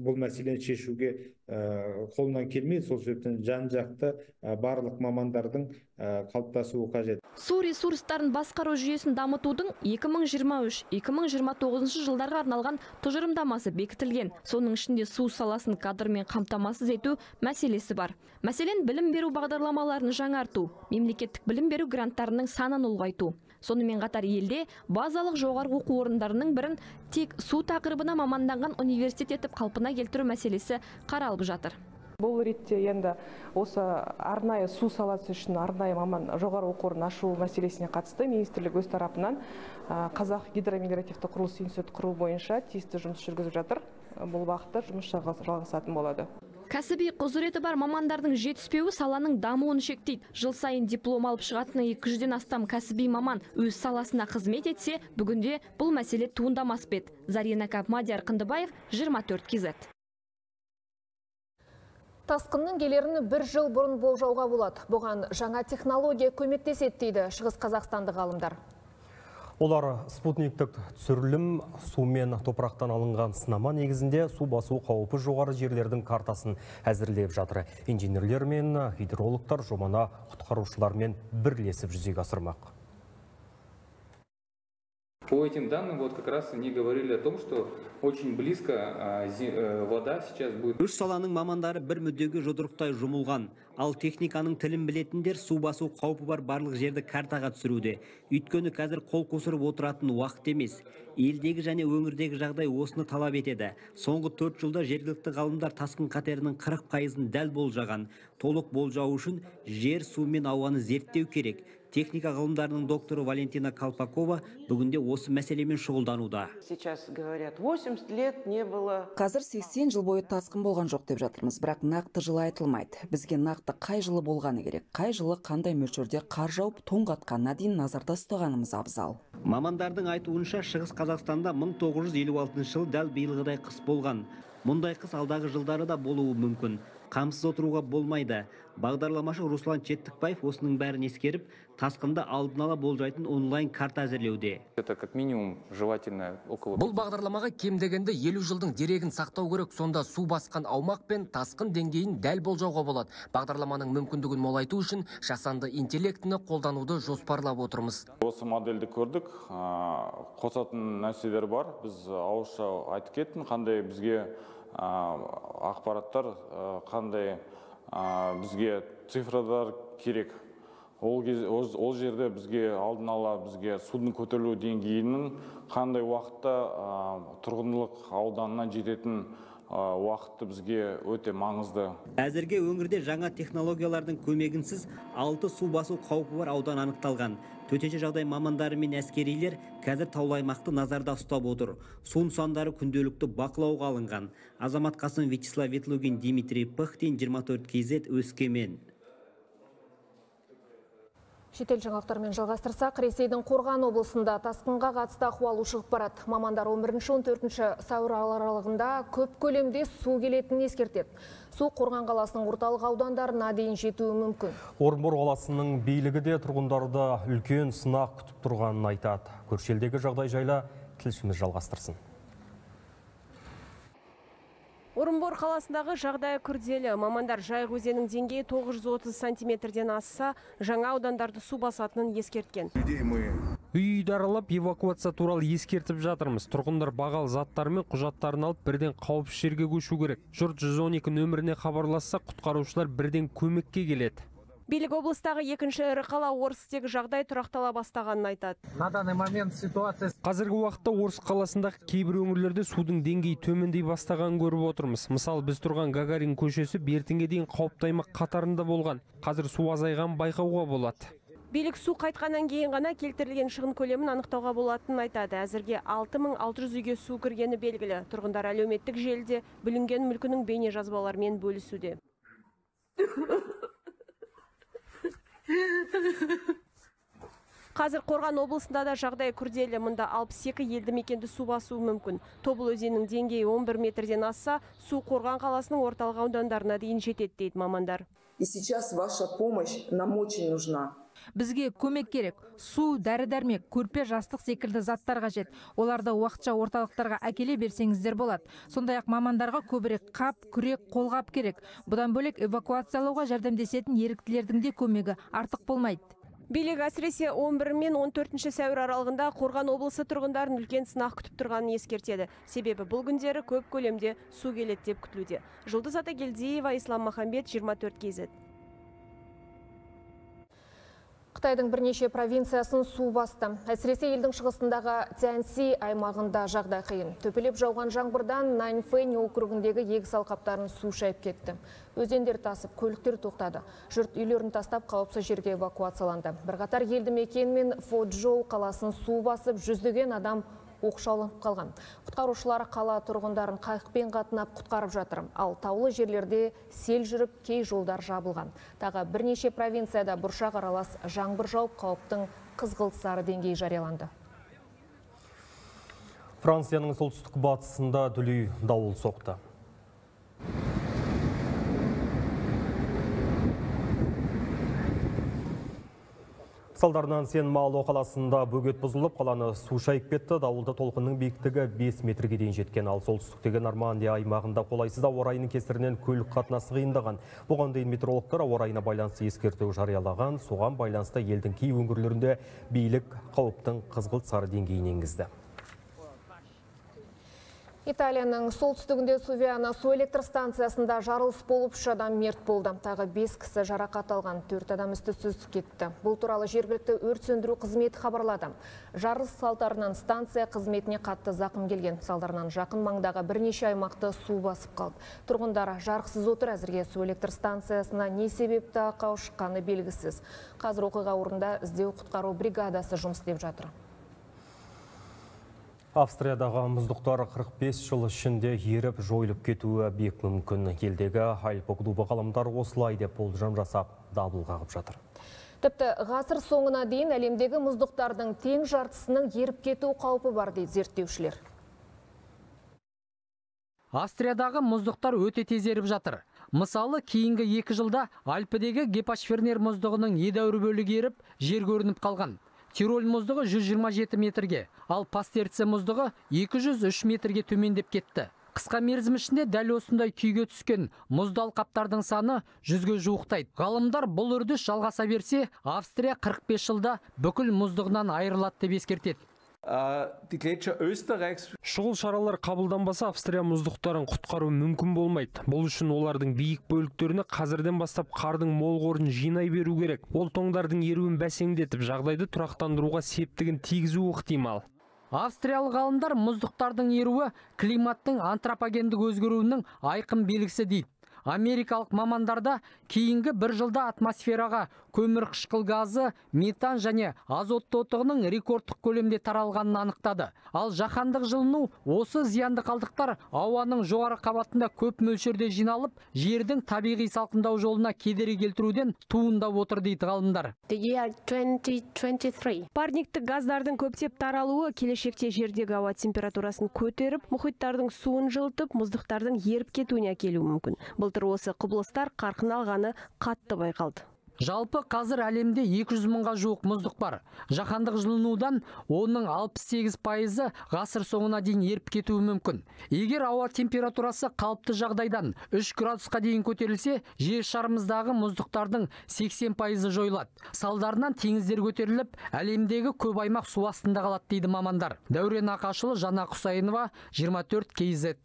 бұл мәселені шешуге қолынан келмейді. Сол себептен жан-жақты барлық мамандардың қалыптасуы қажет. Су ресурстарын басқару жүйесін дамытудың екі мың жиырма үш - екі мың жиырма тоғызыншы жылдарға арналған тұжырымдамасы бекітілген. Соның ішінде су саласын кадрмен қамтамасыз ету мәселесі бар. Мәселен, білім беру бағдарламаларын жаңарту, мемлекеттік білім беру гранттарының санын ұлғайту. Сонымен қатар елде базалық жоғарғы оқу орындарының бірін тек су тақырыбына маманданған университет етіп қалпына келтіру мәселесі қаралып жатыр. Бұл ретте енді осы арнайы су саласы үшін арнайы маман жоғарғы оқу орнын ашу мәселесіне қатысты министрлік өз тарапынан Қазақ гидромелиоративті құрылыс институты құру бойынша тиісті жұмыс жүргізіп жатыр. Бұл бағытта жұмыс жалғасатын болады. Кәсіби құзыреті бар мамандардың жетіспеуі саланың дамуын шектейді. Жыл сайын диплом алып шығатын екі жүзден астам кәсіби маман өз саласына қызмет етсе, бүгінде бұл мәселе туындамас бет. Зарина Капмадияр, Қындыбаев, жиырма төрт кей зет. Тасқынның келерін бір жыл бұрын болжауға болады. Бұған жаңа технология көмектеседі дейді шығыс қазақстандық ғалымдар. Олар спутниктік түсірілім, су мен топырақтан алынған сынама негізінде су басу қаупі жоғары жерлердің картасын әзірлеп жатыр. Инженерлер мен гидрологтар жобаны құтқарушылармен бірлесіп жүзеге асырмақ. По этим данным вот как раз они говорили о том, что очень близко вода сейчас будет. Үш саланың мамандары бір мүддеге жұдырықтай жұмылған. Ал техниканың тілін білетіндер су басу қаупі бар барлық жерді картаға түсіруде. Өйткені қазір қол қосырып отыратын уақыт емес. Елдегі және өңірдегі жағдай осыны талап етеді. Соңғы төрт жылда жергілікті ғалымдар тасқын қатерінің қырық пайызын дәл болжаған. Толық болжау үшін жер, су мен ауаны зерттеу керек. Техника ғылымдарының докторы Валентина Колпакова бүгінде осы мәселемен шұғылдануда. Сейчас говорят, восемьдесят лет не было. Қазір сексен жыл бойы тасқын болған жоқ деп жатырмыз, бірақ нақты жылы айтылмайды. Бізге нақты қай жылы болғаны керек, қай жылы қандай мөлшерде қар жауып тоңғатқанына дейін назарда ұстағанымыз абзал. Мамандардың айтуынша, Шығыс Қазақстанда мың тоғыз жүз елу алтыншы жылы дәл биылғыдай қыс болған. Мұндай қыс алдағы жылдары да болуы мүмкін. Қамсыз отыруға болмайды. Бағдарламашы Руслан Четтікбаев осының бәрін ескеріп, тасқынды алдын ала болжайтын онлайн карта әзірлеуде. Бұл бағдарламаға кем дегенде елу жылдың дерегін сақтау керек, сонда су басқан аумақ пен тасқын деңгейін дәл болжауға болады. Бағдарламаның мүмкіндігін молайту үшін жасанды интеллектіні қолдануды жоспарлап отырмыз. Осы модельді көрдік, қосатын нәрселер бар. Біз ауызша айтып кеттік, қандай бізге ақпараттар, қандай бізге цифрадар керек. Ол жерде бізге алдын ала бізге судың көтерілу деңгейінің қандай уақытта тұрғындылық ауданына жететін уақытты бізге өте маңызды. Әзірге өңірде жаңа технологиялардың көмегінсіз алты су басу қаупі бар аудан анықталған. Төтенше жағдай мамандары мен әскерилер қазір таулы аймақты назарда ұстап отыр. Су нысандары күнделікті бақылауға алынған. Азамат Қасым, Вячеслав Ветлугин, Дмитрий Пыхтин, жиырма төрт К З, Өскемен. Шетел жаңалықтармен жалғастырсақ, Ресейдің Қорған облысында тасқынға қатысты ахуал ушығып барады. Мамандар он бірінші он төртінші сәуір аралығында көп көлемде су келетінін ескертеді. Су Қорған қаласының орталық аудандарына дейін жетуі мүмкін. Орынбор қаласының билігі де тұрғындарды үлкен сынақ күтіп тұрғанын айтады. Көрші елдегі жағдай жайлы тілшіміз жалғастырсын. Орынбор қаласындағы жағдайы күрделі. Мамандар жайық өзенінің деңгейі тоғыз жүз отыз сантиметрден асса, жаңа аудандарды су басатынын ескерткен. Үйді аралап эвакуация туралы ескертіп жатырмыз. Тұрғындар бағалы заттарымен құжаттарын алып бірден қауіпсіз жерге көшу керек. Жұрт жүз он екі нөміріне хабарласса, құтқарушылар бірден көмекке келеді. Билік облыстағы екінші ірі қала Орстегі жағдай тұрақтала бастағанын айтады. Қазіргі уақытта Орск қаласындағы кейбір өңірлерде судың деңгейі төмендей бастағанын көріп отырмыз. Мысалы, біз тұрған Гагарин көшесі бертінге дейін қауіпті аймақ қатарында болған. Қазір су азайған байқауға болады. Билік су қайтқаннан кейін ғана келтірілген шығын көлемін анықтауға болатынын айтады. Әзірге алты мың алты жүз үйге су кіргені белгілі. Тұрғындар әлеуметтік желіде бүлінген мүлкінің бейнежазбаларымен бөлісуде. Қазір Қорған облысында да жағдай күрделі. Мұнда алпыс екі елді мекенді су басуы мүмкін. Тобыл өзенінің деңгейі он бір метрден асса, су Қорған қаласының орталық аудандарына дейін жетеді дейді мамандар. И сейчас ваша помощь нам очень нужна. Бізге көмек керек. Су, дәрі-дәрмек, көрпе, жастық секілді заттар қажет. Оларды уақытша орталықтарға әкеле берсеңіздер болады. Сондай-ақ мамандарға көбірек қап, күрек, қолғап керек. Бұдан бөлек эвакуациялауға жәрдемдесетін еріктілердің де көмегі артық болмайды. Билік әсіресе он бірінен он төртінші сәуір аралығында Қорған облысы тұрғындарын үлкен сынақ күтіп тұрғанын ескертеді. Себебі бұл күндері көп көлемде су келеді деп күтілуде. Жұлдыз Атагелдиева, Ислам Махамбет, жиырма төрт К З. Қытайдың бірнеше провинциясын су басты. Әсіресе елдің шығысындағы Цянси аймағында жағдай қиын. Төпелеп жауған жаңбырдан Наньфэнь округіндегі егіс алқаптарын су шайып кетті. Өзендер тасып, көліктер тоқтады. Жұрт үйлерін тастап қауіпсіз жерге эвакуацияланды. Бірқатар елді мекен мен Фочжоу қаласын су басып, жүздеген адам оқшауланып қалған. Құтқарушылар қала тұрғындарын қайықпен қатынап құтқарып жатыр. Ал таулы жерлерде сел жүріп, кей жолдар жабылған. Тағы бірнеше провинцияда бұршақ аралас жаңбыр жауып, қауіптің қызғылт сары деңгейі жарияланды. Францияның солтүстік батысында дүлей дауыл соқты. Салдарынан Сен-Маало қаласында бөгет бұзылып, қаланы су шайып кетті. Дауылды толқынның биіктігі бес метрге дейін жеткен. Ал солтүстіктегі Нормандия аймағында қолайсыз ауа райының кесірінен көлік қатынасы қиындаған. Бұған дейін метеорологтар ауа райына байланысты ескерту жариялаған. Соған байланысты елдің кей өңірлерінде билік қауіптің қызғылт сары деңгейін енгізді. Италияның солтүстігінде Сувиана су электр станциясында жарылыс болып, үш адам мерт болды. Тағы бес кісі жарақат алған, төрт адам із-түзсіз кетті. Бұл туралы жергілікті өрт сөндіру қызметі хабарлады. Жарылыс салдарынан станция қызметіне қатты зақым келген. Салдарынан жақын маңдағы бірнеше аймақты су басып қалды. Тұрғындар жарықсыз отыр, әзірге су электр станциясына не себепті қауышқаны белгісіз. Қазір оқиға орнында іздеу-құтқару бригадасы жұмыс істеп жатыр. Австриядағы мұздықтар қырық бес жыл ішінде еріп жойылып кетуі бек мүмкін. Елдегі Альпі клубы ғалымдар осылай деп болжам жасап, дабыл қағып жатыр. Тіпті ғасыр соңына дейін әлемдегі мұздықтардың тең жартысының еріп кету қаупі бар дейді зерттеушілер. Австриядағы мұздықтар өте тез еріп жатыр. Мысалы, кейінгі екі жылда Альпідегі Гепашфернер мұздығының едәуір бөлігі еріп, жер көрініп қалған. Тироль мұздығы жүз жиырма жеті метрге, ал Пастерце мұздығы екі жүз үш метрге төмендеп кетті. Қысқа мерзім ішінде дәл осындай күйге түскен мұзды алқаптардың саны жүзге жуықтайды. Ғалымдар бұл үрдіс жалғаса берсе, Австрия қырық бес жылда бүкіл мұздығынан айырылады деп ескертеді. Шұғыл шаралар қабылданбаса, Австрия мұздықтарын құтқару мүмкін болмайды. Бұл үшін олардың биік бөліктеріне қазірден бастап қардың мол қорын жинай беру керек. Ол тоңдардың еруін бәсеңдетіп, жағдайды тұрақтандыруға септігін тигізу ықтимал. Австриялық ғалымдар мұздықтардың еруі климаттың антропогендік өзгеруінің айқын белгісі дейді. Америкалық мамандарда кейінгі бір жылда атмосфераға көмір қышқыл газы, метан және азот тотығының рекордтық көлемде таралғанын анықтады. Ал жаһандық жылыну осы зиянды қалдықтар ауаның жоғары қабатында көп мөлшерде жиналып, жердің табиғи салқындау жолына кедергі келтіруден туындап отыр дейді ғалымдар. Парниктік газдардың көптеп таралуы келешекте жердегі ауа температурасын көтеріп, мұхиттардың суын жылытып, мұздықтардың еріп кетуіне әкелуі мүмкін. Былтыр осы құбылыстар қарқын алғаны қатты байқалды. Жалпы қазір әлемде екі жүз мыңға жуық мұздық бар. Жаһандық жылынудан оның алпыс сегіз пайызы ғасыр соңына дейін еріп кетуі мүмкін. Егер ауа температурасы қалыпты жағдайдан үш градусқа дейін көтерілсе, жер шарымыздағы мұздықтардың сексен пайызы жойылады. Салдарынан теңіздер көтеріліп, әлемдегі көп аймақ су астында қалады дейді мамандар. Дәурен Ақашылы, Жана Құсайынова, жиырма төрт кей зет.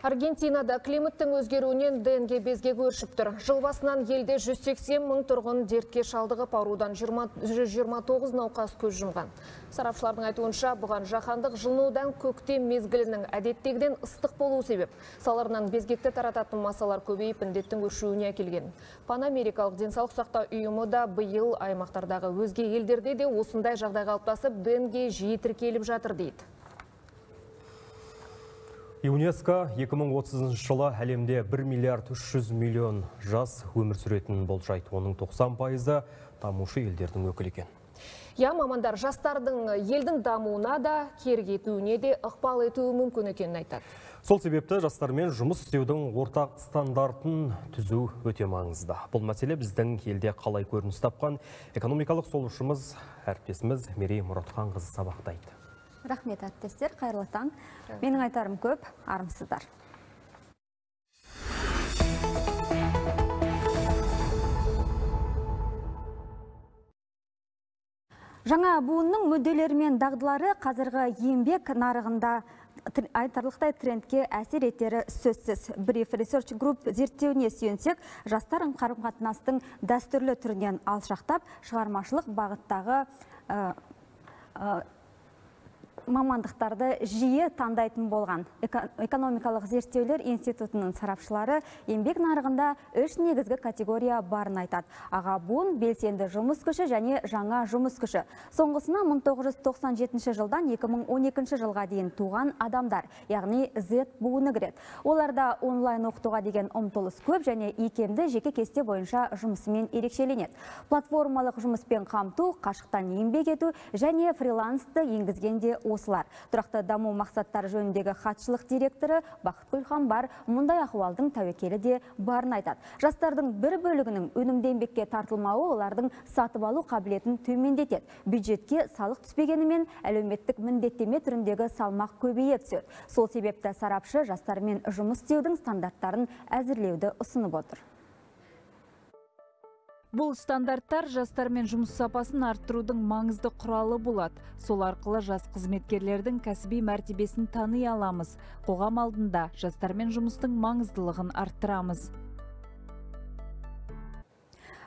Аргентинада климаттың өзгеруінен ДНГ безгек өршіп тұр. Жыл басынан елде жүз сексен мың тұрғын дертке шалдығып, аурудан жүз жиырма тоғыз науқас көз жұмған. Сарапшылардың айтуынша, бұған жаһандық жылынудан көктем мезгілінің әдеттегіден ыстық болуы себеп. Салдарынан безгекті тарататын масалар көбейіп, індеттің өршуіне әкелген. Панамерикалық денсаулық сақтау ұйымы да биыл аймақтардағы өзге елдерде де осындай жағдай қалыптасып, ДНГ жиі тіркеліп жатыр дейді. ЮНЕСКО екі мың отызыншы жылы әлемде бір миллиард үш жүз миллион жас өмір сүретінін болжайды. Оның тоқсан пайызы дамушы елдердің өкілі екен. Я мамандар жастардың елдің дамуына да, кергетуіне де ықпал етуі мүмкін екенін айтады. Сол себепті жастармен жұмыс істеудің ортақ стандартын түзу өте маңызды. Бұл мәселе біздің елде қалай көрініс тапқан. Экономикалық солышымыз әріптесіміз Мерей Мұратханқызы сабақтайды. Рахмет әріптестер, қайырлы таң. Менің айтарым көп, армысыздар. Жаңа буынның мүдделері мен дағдылары қазіргі еңбек нарығында айтарлықтай трендке әсер етері сөзсіз. Brief Research Group зерттеуіне сүйенсек, жастарын қарым-қатынастың дәстүрлі түрінен алшақтап, шығармашылық бағыттағы мамандықтарды жиі таңдайтын болған. Экономикалық зерттеулер институтының сарапшылары еңбек нарығында үш негізгі категория барын айтады. Аға буын, белсенді жұмыс күші және жаңа жұмыс күші. Соңғысына мың тоғыз жүз тоқсан жетінші жылдан екі мың он екінші жылға дейін туған адамдар, яғни Z буыны кіреді. Оларда онлайн оқытуға деген ұмтылыс көп және икемді жеке кесте бойынша жұмысымен ерекшеленеді. Платформалық жұмыспен қамту, қашықтан еңбек ету және фрилансты енгізгенде осы қосылар. Тұрақты даму мақсаттар жөніндегі хатшылық директоры Бақыт Күлхамбар мұндай ахуалдың тәуекелі де барын айтады. Жастардың бір бөлігінің өнімді еңбекке тартылмауы олардың сатып алу қабілетін төмендетеді. Бюджетке салық түспегенімен әлеуметтік міндеттеме түріндегі салмақ көбейе түседі. Сол себепті сарапшы жастармен жұмыс істеудің стандарттарын әзірлеуді ұсынып отыр. Бұл стандарттар жастармен жұмыс сапасын арттырудың маңызды құралы болады. Сол арқылы жас қызметкерлердің кәсіби мәртебесін таны аламыз. Қоғам алдында жастармен жұмыстың маңыздылығын арттырамыз.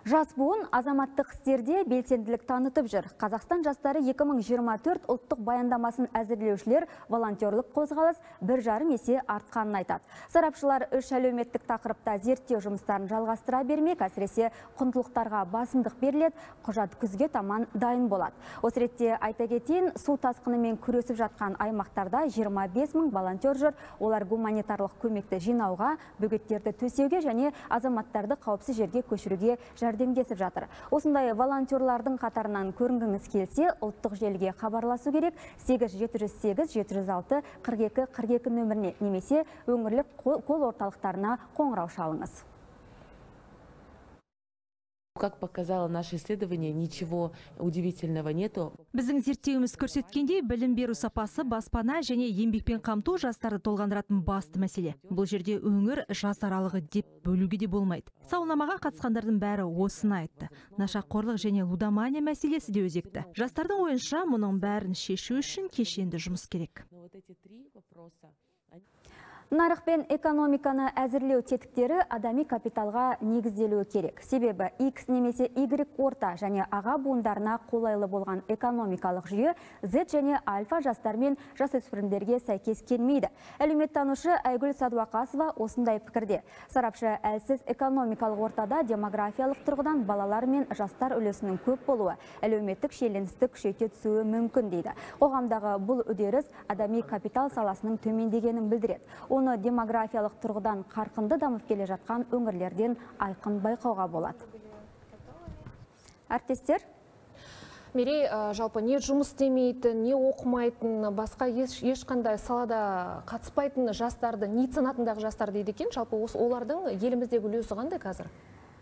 Жас буын азаматтық істерде белсенділік танытып жүр. Қазақстан жастары екі мың жиырма төрт ұлттық баяндамасын әзірлеушілер волонтерлік қозғалыс бір жарым есе артқанын айтады. Сарапшылар үш әлеуметтік тақырыпта зерттеу жұмыстарын жалғастыра бермек, әсіресе құндылықтарға басымдық беріледі, құжат күзге таман дайын болады. Осы ретте айта кетейін, су тасқынымен күресіп жатқан аймақтарда жиырма бес мың волонтер жүр. Олар гуманитарлық көмекті жинауға, бөгеттерді төсеуге және азаматтарды қауіпсіз жерге көшіруге жәрдемдесіп жатыр. Осындай волонтерлардың қатарынан көрінгіңіз келсе, ұлттық желіге хабарласу керек сегіз жеті жүз сегіз жеті жүз алты қырық екі қырық екі нөміріне немесе өңірлік кол орталықтарына қоңырау шалыңыз. Как показало наше исследование, ничего удивительного нету. Біздің зерттеуіміз көрсеткендей, білім беру сапасы, баспана және еңбекпен қамту жастарды толғандыратын басты мәселе. Бұл жерде өңір жас аралығы деп бөлуге де болмайды. Саунамаға қатысқандардың бәрі осыны айтты. Нашақорлық және лудомания мәселесі де өзекті. Жастардың ойынша мұның бәрін шешу үшін кешенді жұмыс керек. Нарық пен экономиканы әзірлеу тетіктері адами капиталға негізделуі керек. Себебі X немесе Y орта және аға буындарына қолайлы болған экономикалық жүйе Z және альфа жастар мен жасөспірімдерге сәйкес келмейді. Әлеуметтанушы Айгүл Садуақасова осындай пікірде. Сарапшы әлсіз экономикалық ортада демографиялық тұрғыдан балалар мен жастар үлесінің көп болуы, әлеуметтік шиеленісті күшейте түсуі мүмкін дейді. Қоғамдағы бұл үдеріс адами капитал саласының төмендегенін білдіреді. Оны демографиялық тұрғыдан қарқынды дамып келе жатқан өңірлерден айқын байқауға болады. Әріптестер? Мерей, жалпы не жұмыс істемейтін, не оқымайтын, басқа ешқандай салада қатыспайтын жастарды, не санатындағы жастарды дейді екен, жалпы олардың еліміздегі үлесі қандай қазір?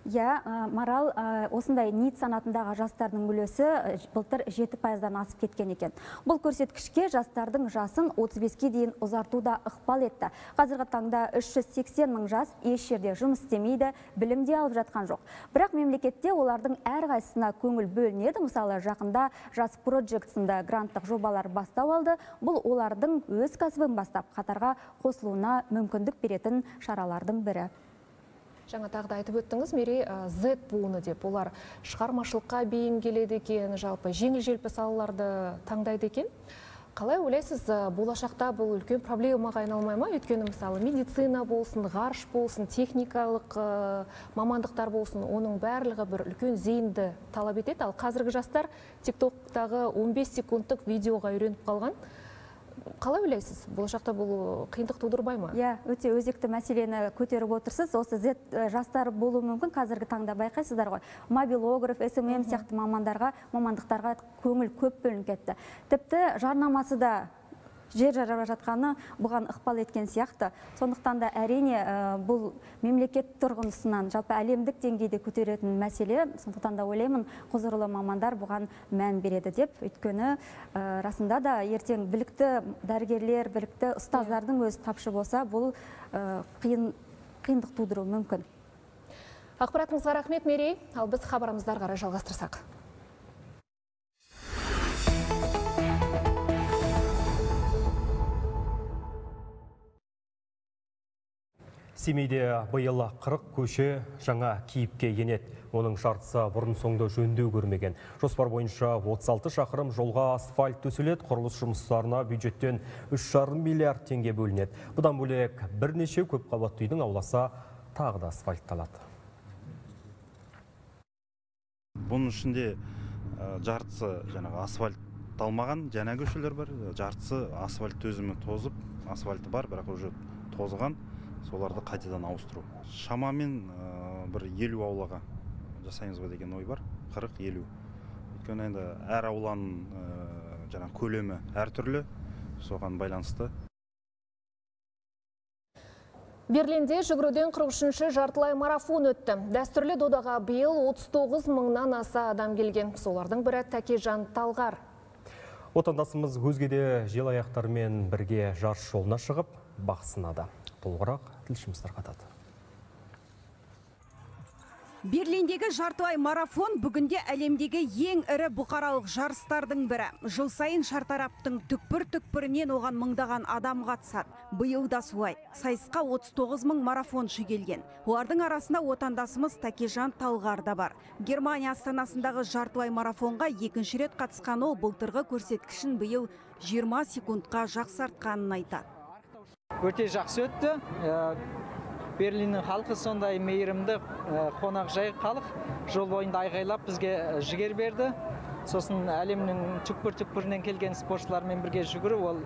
Я, Марал, осындай нит санатындағы жастардың үлесі былтыр жеті пайыздан асып кеткен екен. Бұл көрсеткішке жастардың жасын отыз беске дейін ұзартуда ықпал етті. Қазіргі таңда үш жүз сексен мың жас еш жерде жұмыс істемейді, білімде алып жатқан жоқ. Бірақ мемлекетте олардың әрқайсысына көңіл бөлінеді. Мысалы, жақында жас проектісінде гранттық жобалар бастау алды. Бұл олардың өз кәсібін бастап қатарға қосылуына мүмкіндік беретін шаралардың бірі. Жаңа тағда айтып өттіңіз, Мерей, Z буыны деп. Олар шығармашылыққа бейімгеледі екен, жалпы жеңіл-желпі салаларды таңдайды екен. Қалай ойлайсыз, болашақта бұл үлкен проблемаға айналмай ма? Өйткені, мысалы, медицина болсын, ғарыш болсын, техникалық мамандықтар болсын, оның барлығы бір үлкен зейінді талап етеді. Ал қазіргі жастар TikTok-тағы он бес секундтық видеоға үйреніп қалған. Қалай ойлайсыз? Болашақта бұл қиындық тудырмай ма? Иә, өте өзекті мәселені көтеріп отырсыз. Осы Z жастары болуы мүмкін. Қазіргі таңда байқайсыздар ғой. Мобилограф, эс эм эм сияқты мамандарға, мамандықтарға көңіл көп бөлініп кетті. Тіпті жарнамасы да жер жарап жатқаны бұған ықпал еткен сияқты. Сондықтан да әрине бұл мемлекет тұрғысынан жалпы әлемдік деңгейде көтеретін мәселе. Сондықтан да ойлаймын, құзырлы мамандар бұған мән береді деп. Өйткені расында да ертең білікті дәрігерлер, білікті ұстаздардың өзі тапшы болса, бұл қиындық тудыруы мүмкін. Ақпаратыңызға рахмет, Мерей. Ал біз хабарымыздарға қарай жалғастырсақ. Семейде биыл қырық көше жаңа кейіпке енеді. Оның жартысы бұрын соңды жөндеу көрмеген. Жоспар бойынша отыз алты шақырым жолға асфальт төселеді, құрылыс жұмыстарына бюджеттен үш жарым миллиард теңге бөлінеді. Бұдан бөлек бірнеше көпқабатты үйдің ауласы тағы да асфальтталады. Бұның ішінде жартысы жаңағы асфальтталмаған жаңа көшелер бар, жартысы асфальт төзімі тозып, асфальты бар, бірақ уже тозған. Соларды қайтадан ауыстыру. Шамамен бір елу аулаға жасаймыз ба деген ой бар. қырық елу. Өйткені енді әр ауланың көлемі әртүрлі. соған байланысты. Берлинде жүгіруден қырық үшінші жартылай марафон өтті. Дәстүрлі додаға биыл отыз тоғыз мыңнан аса адам келген. Солардың бірі Тәкежан Талғар. Отандасымыз өзгеде жел аяқтармен бірге жарыс жолына шығып, бақсынады. Толығырақ тілшіміздер қатады. Берлиндегі жартылай марафон бүгінде әлемдегі ең ірі бұқаралық жарыстардың бірі. Жыл сайын шартараптың түкпір-түкпірінен оған мыңдаған адам қатысады. Биыл да солай. Сайысқа отыз тоғыз мың марафоншы келген. Олардың арасында отандасымыз Тәкежан Талғар да бар. Германия астанасындағы жартылай марафонға екінші рет қатысқан ол былтырғы көрсеткішін биыл жиырма секундқа жақсартқанын айтады. Өте жақсы өтті. Берлиннің халқы сондай мейірімді қонақ жай халық, жол бойында айғайлап бізге жігер берді. Сосын әлемнің түкпір-түкпірінен келген спортшылармен бірге жүгіру, ол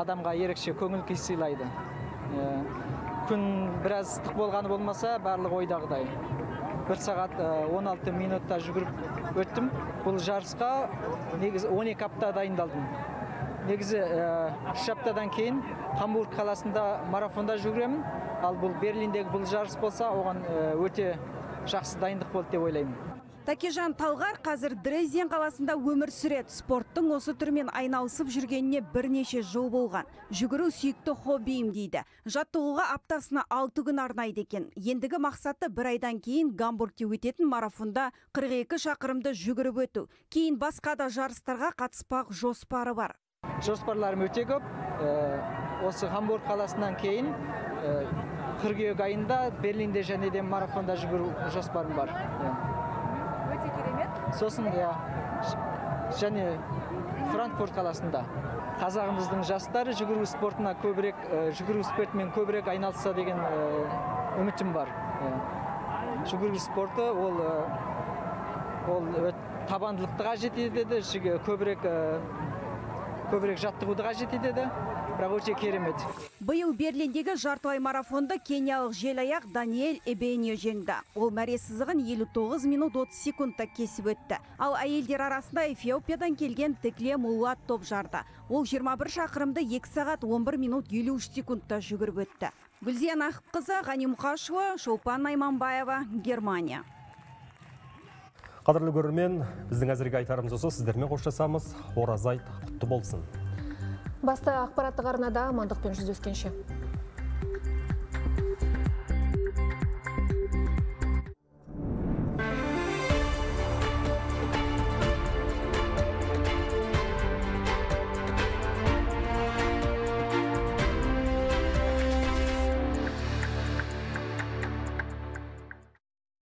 адамға ерекше көңіл күй сыйлайды. Күн біраз ыстық болғаны болмаса, барлығы ойдағыдай. Бір сағат он алты минутта жүгіріп өттім. Бұл жарысқа негізі он екі апта дайындалдым. Негізі үш аптадан кейін Хамбург қаласында марафонда жүгіремін. Ал бұл Берлиндегі бұл жарыс болса, оған өте жақсы дайындық болды деп ойлаймын. Тәкежан Талғар қазір Дрезден қаласында өмір сүреді. Спорттың осы түрмен айналысып жүргеніне бірнеше жыл болған. Жүгіру сүйікті хоббиім дейді. Жаттығуға аптасына алты күн арнайды екен. Ендігі мақсаты бір айдан кейін Гамбургте өтетін марафонда қырық екі шақырымды жүгіріп өту. Кейін басқа да жарыстарға қатыспақ жоспары бар. Жоспарларым өте көп. Осы Гамбург қаласынан кейін қыркүйек айында Берлинде және де марафонда жүгіру жоспарым бар. Өте керемет. Сосын және Франкфурт қаласында қазағымыздың жастары жүгіру спортына көбірек, жүгіру спортымен көбірек айналысса деген үмітім бар. Жүгіру спорты ол ол табандылықтыға жетеді, көбірек көбірек жаттығудыға жетеді. Биыл Берлиндегі жартылай марафонды кениялық желаяқ Даниэль Эбеньо жеңді. Ол мәре сызығын елу тоғыз минут отыз секундта кесіп өтті. Ал әйелдер арасында Эфиопиядан келген Текле Муллат топ жарды. Ол жиырма бір шақырымды екі сағат он бір минут елу үш секундта жүгіріп өтті. Гүлзия Нақыпқызы, Ғани Мұқашұлы, Шолпан Айманбаева, Германия. Қадірлі көрермен, біздің әзірге айтарымыз осы, сіздермен қоштасамыз. Оразайт құтты болсын. Баста ақпараттық арнада амандықпен жүздескенше.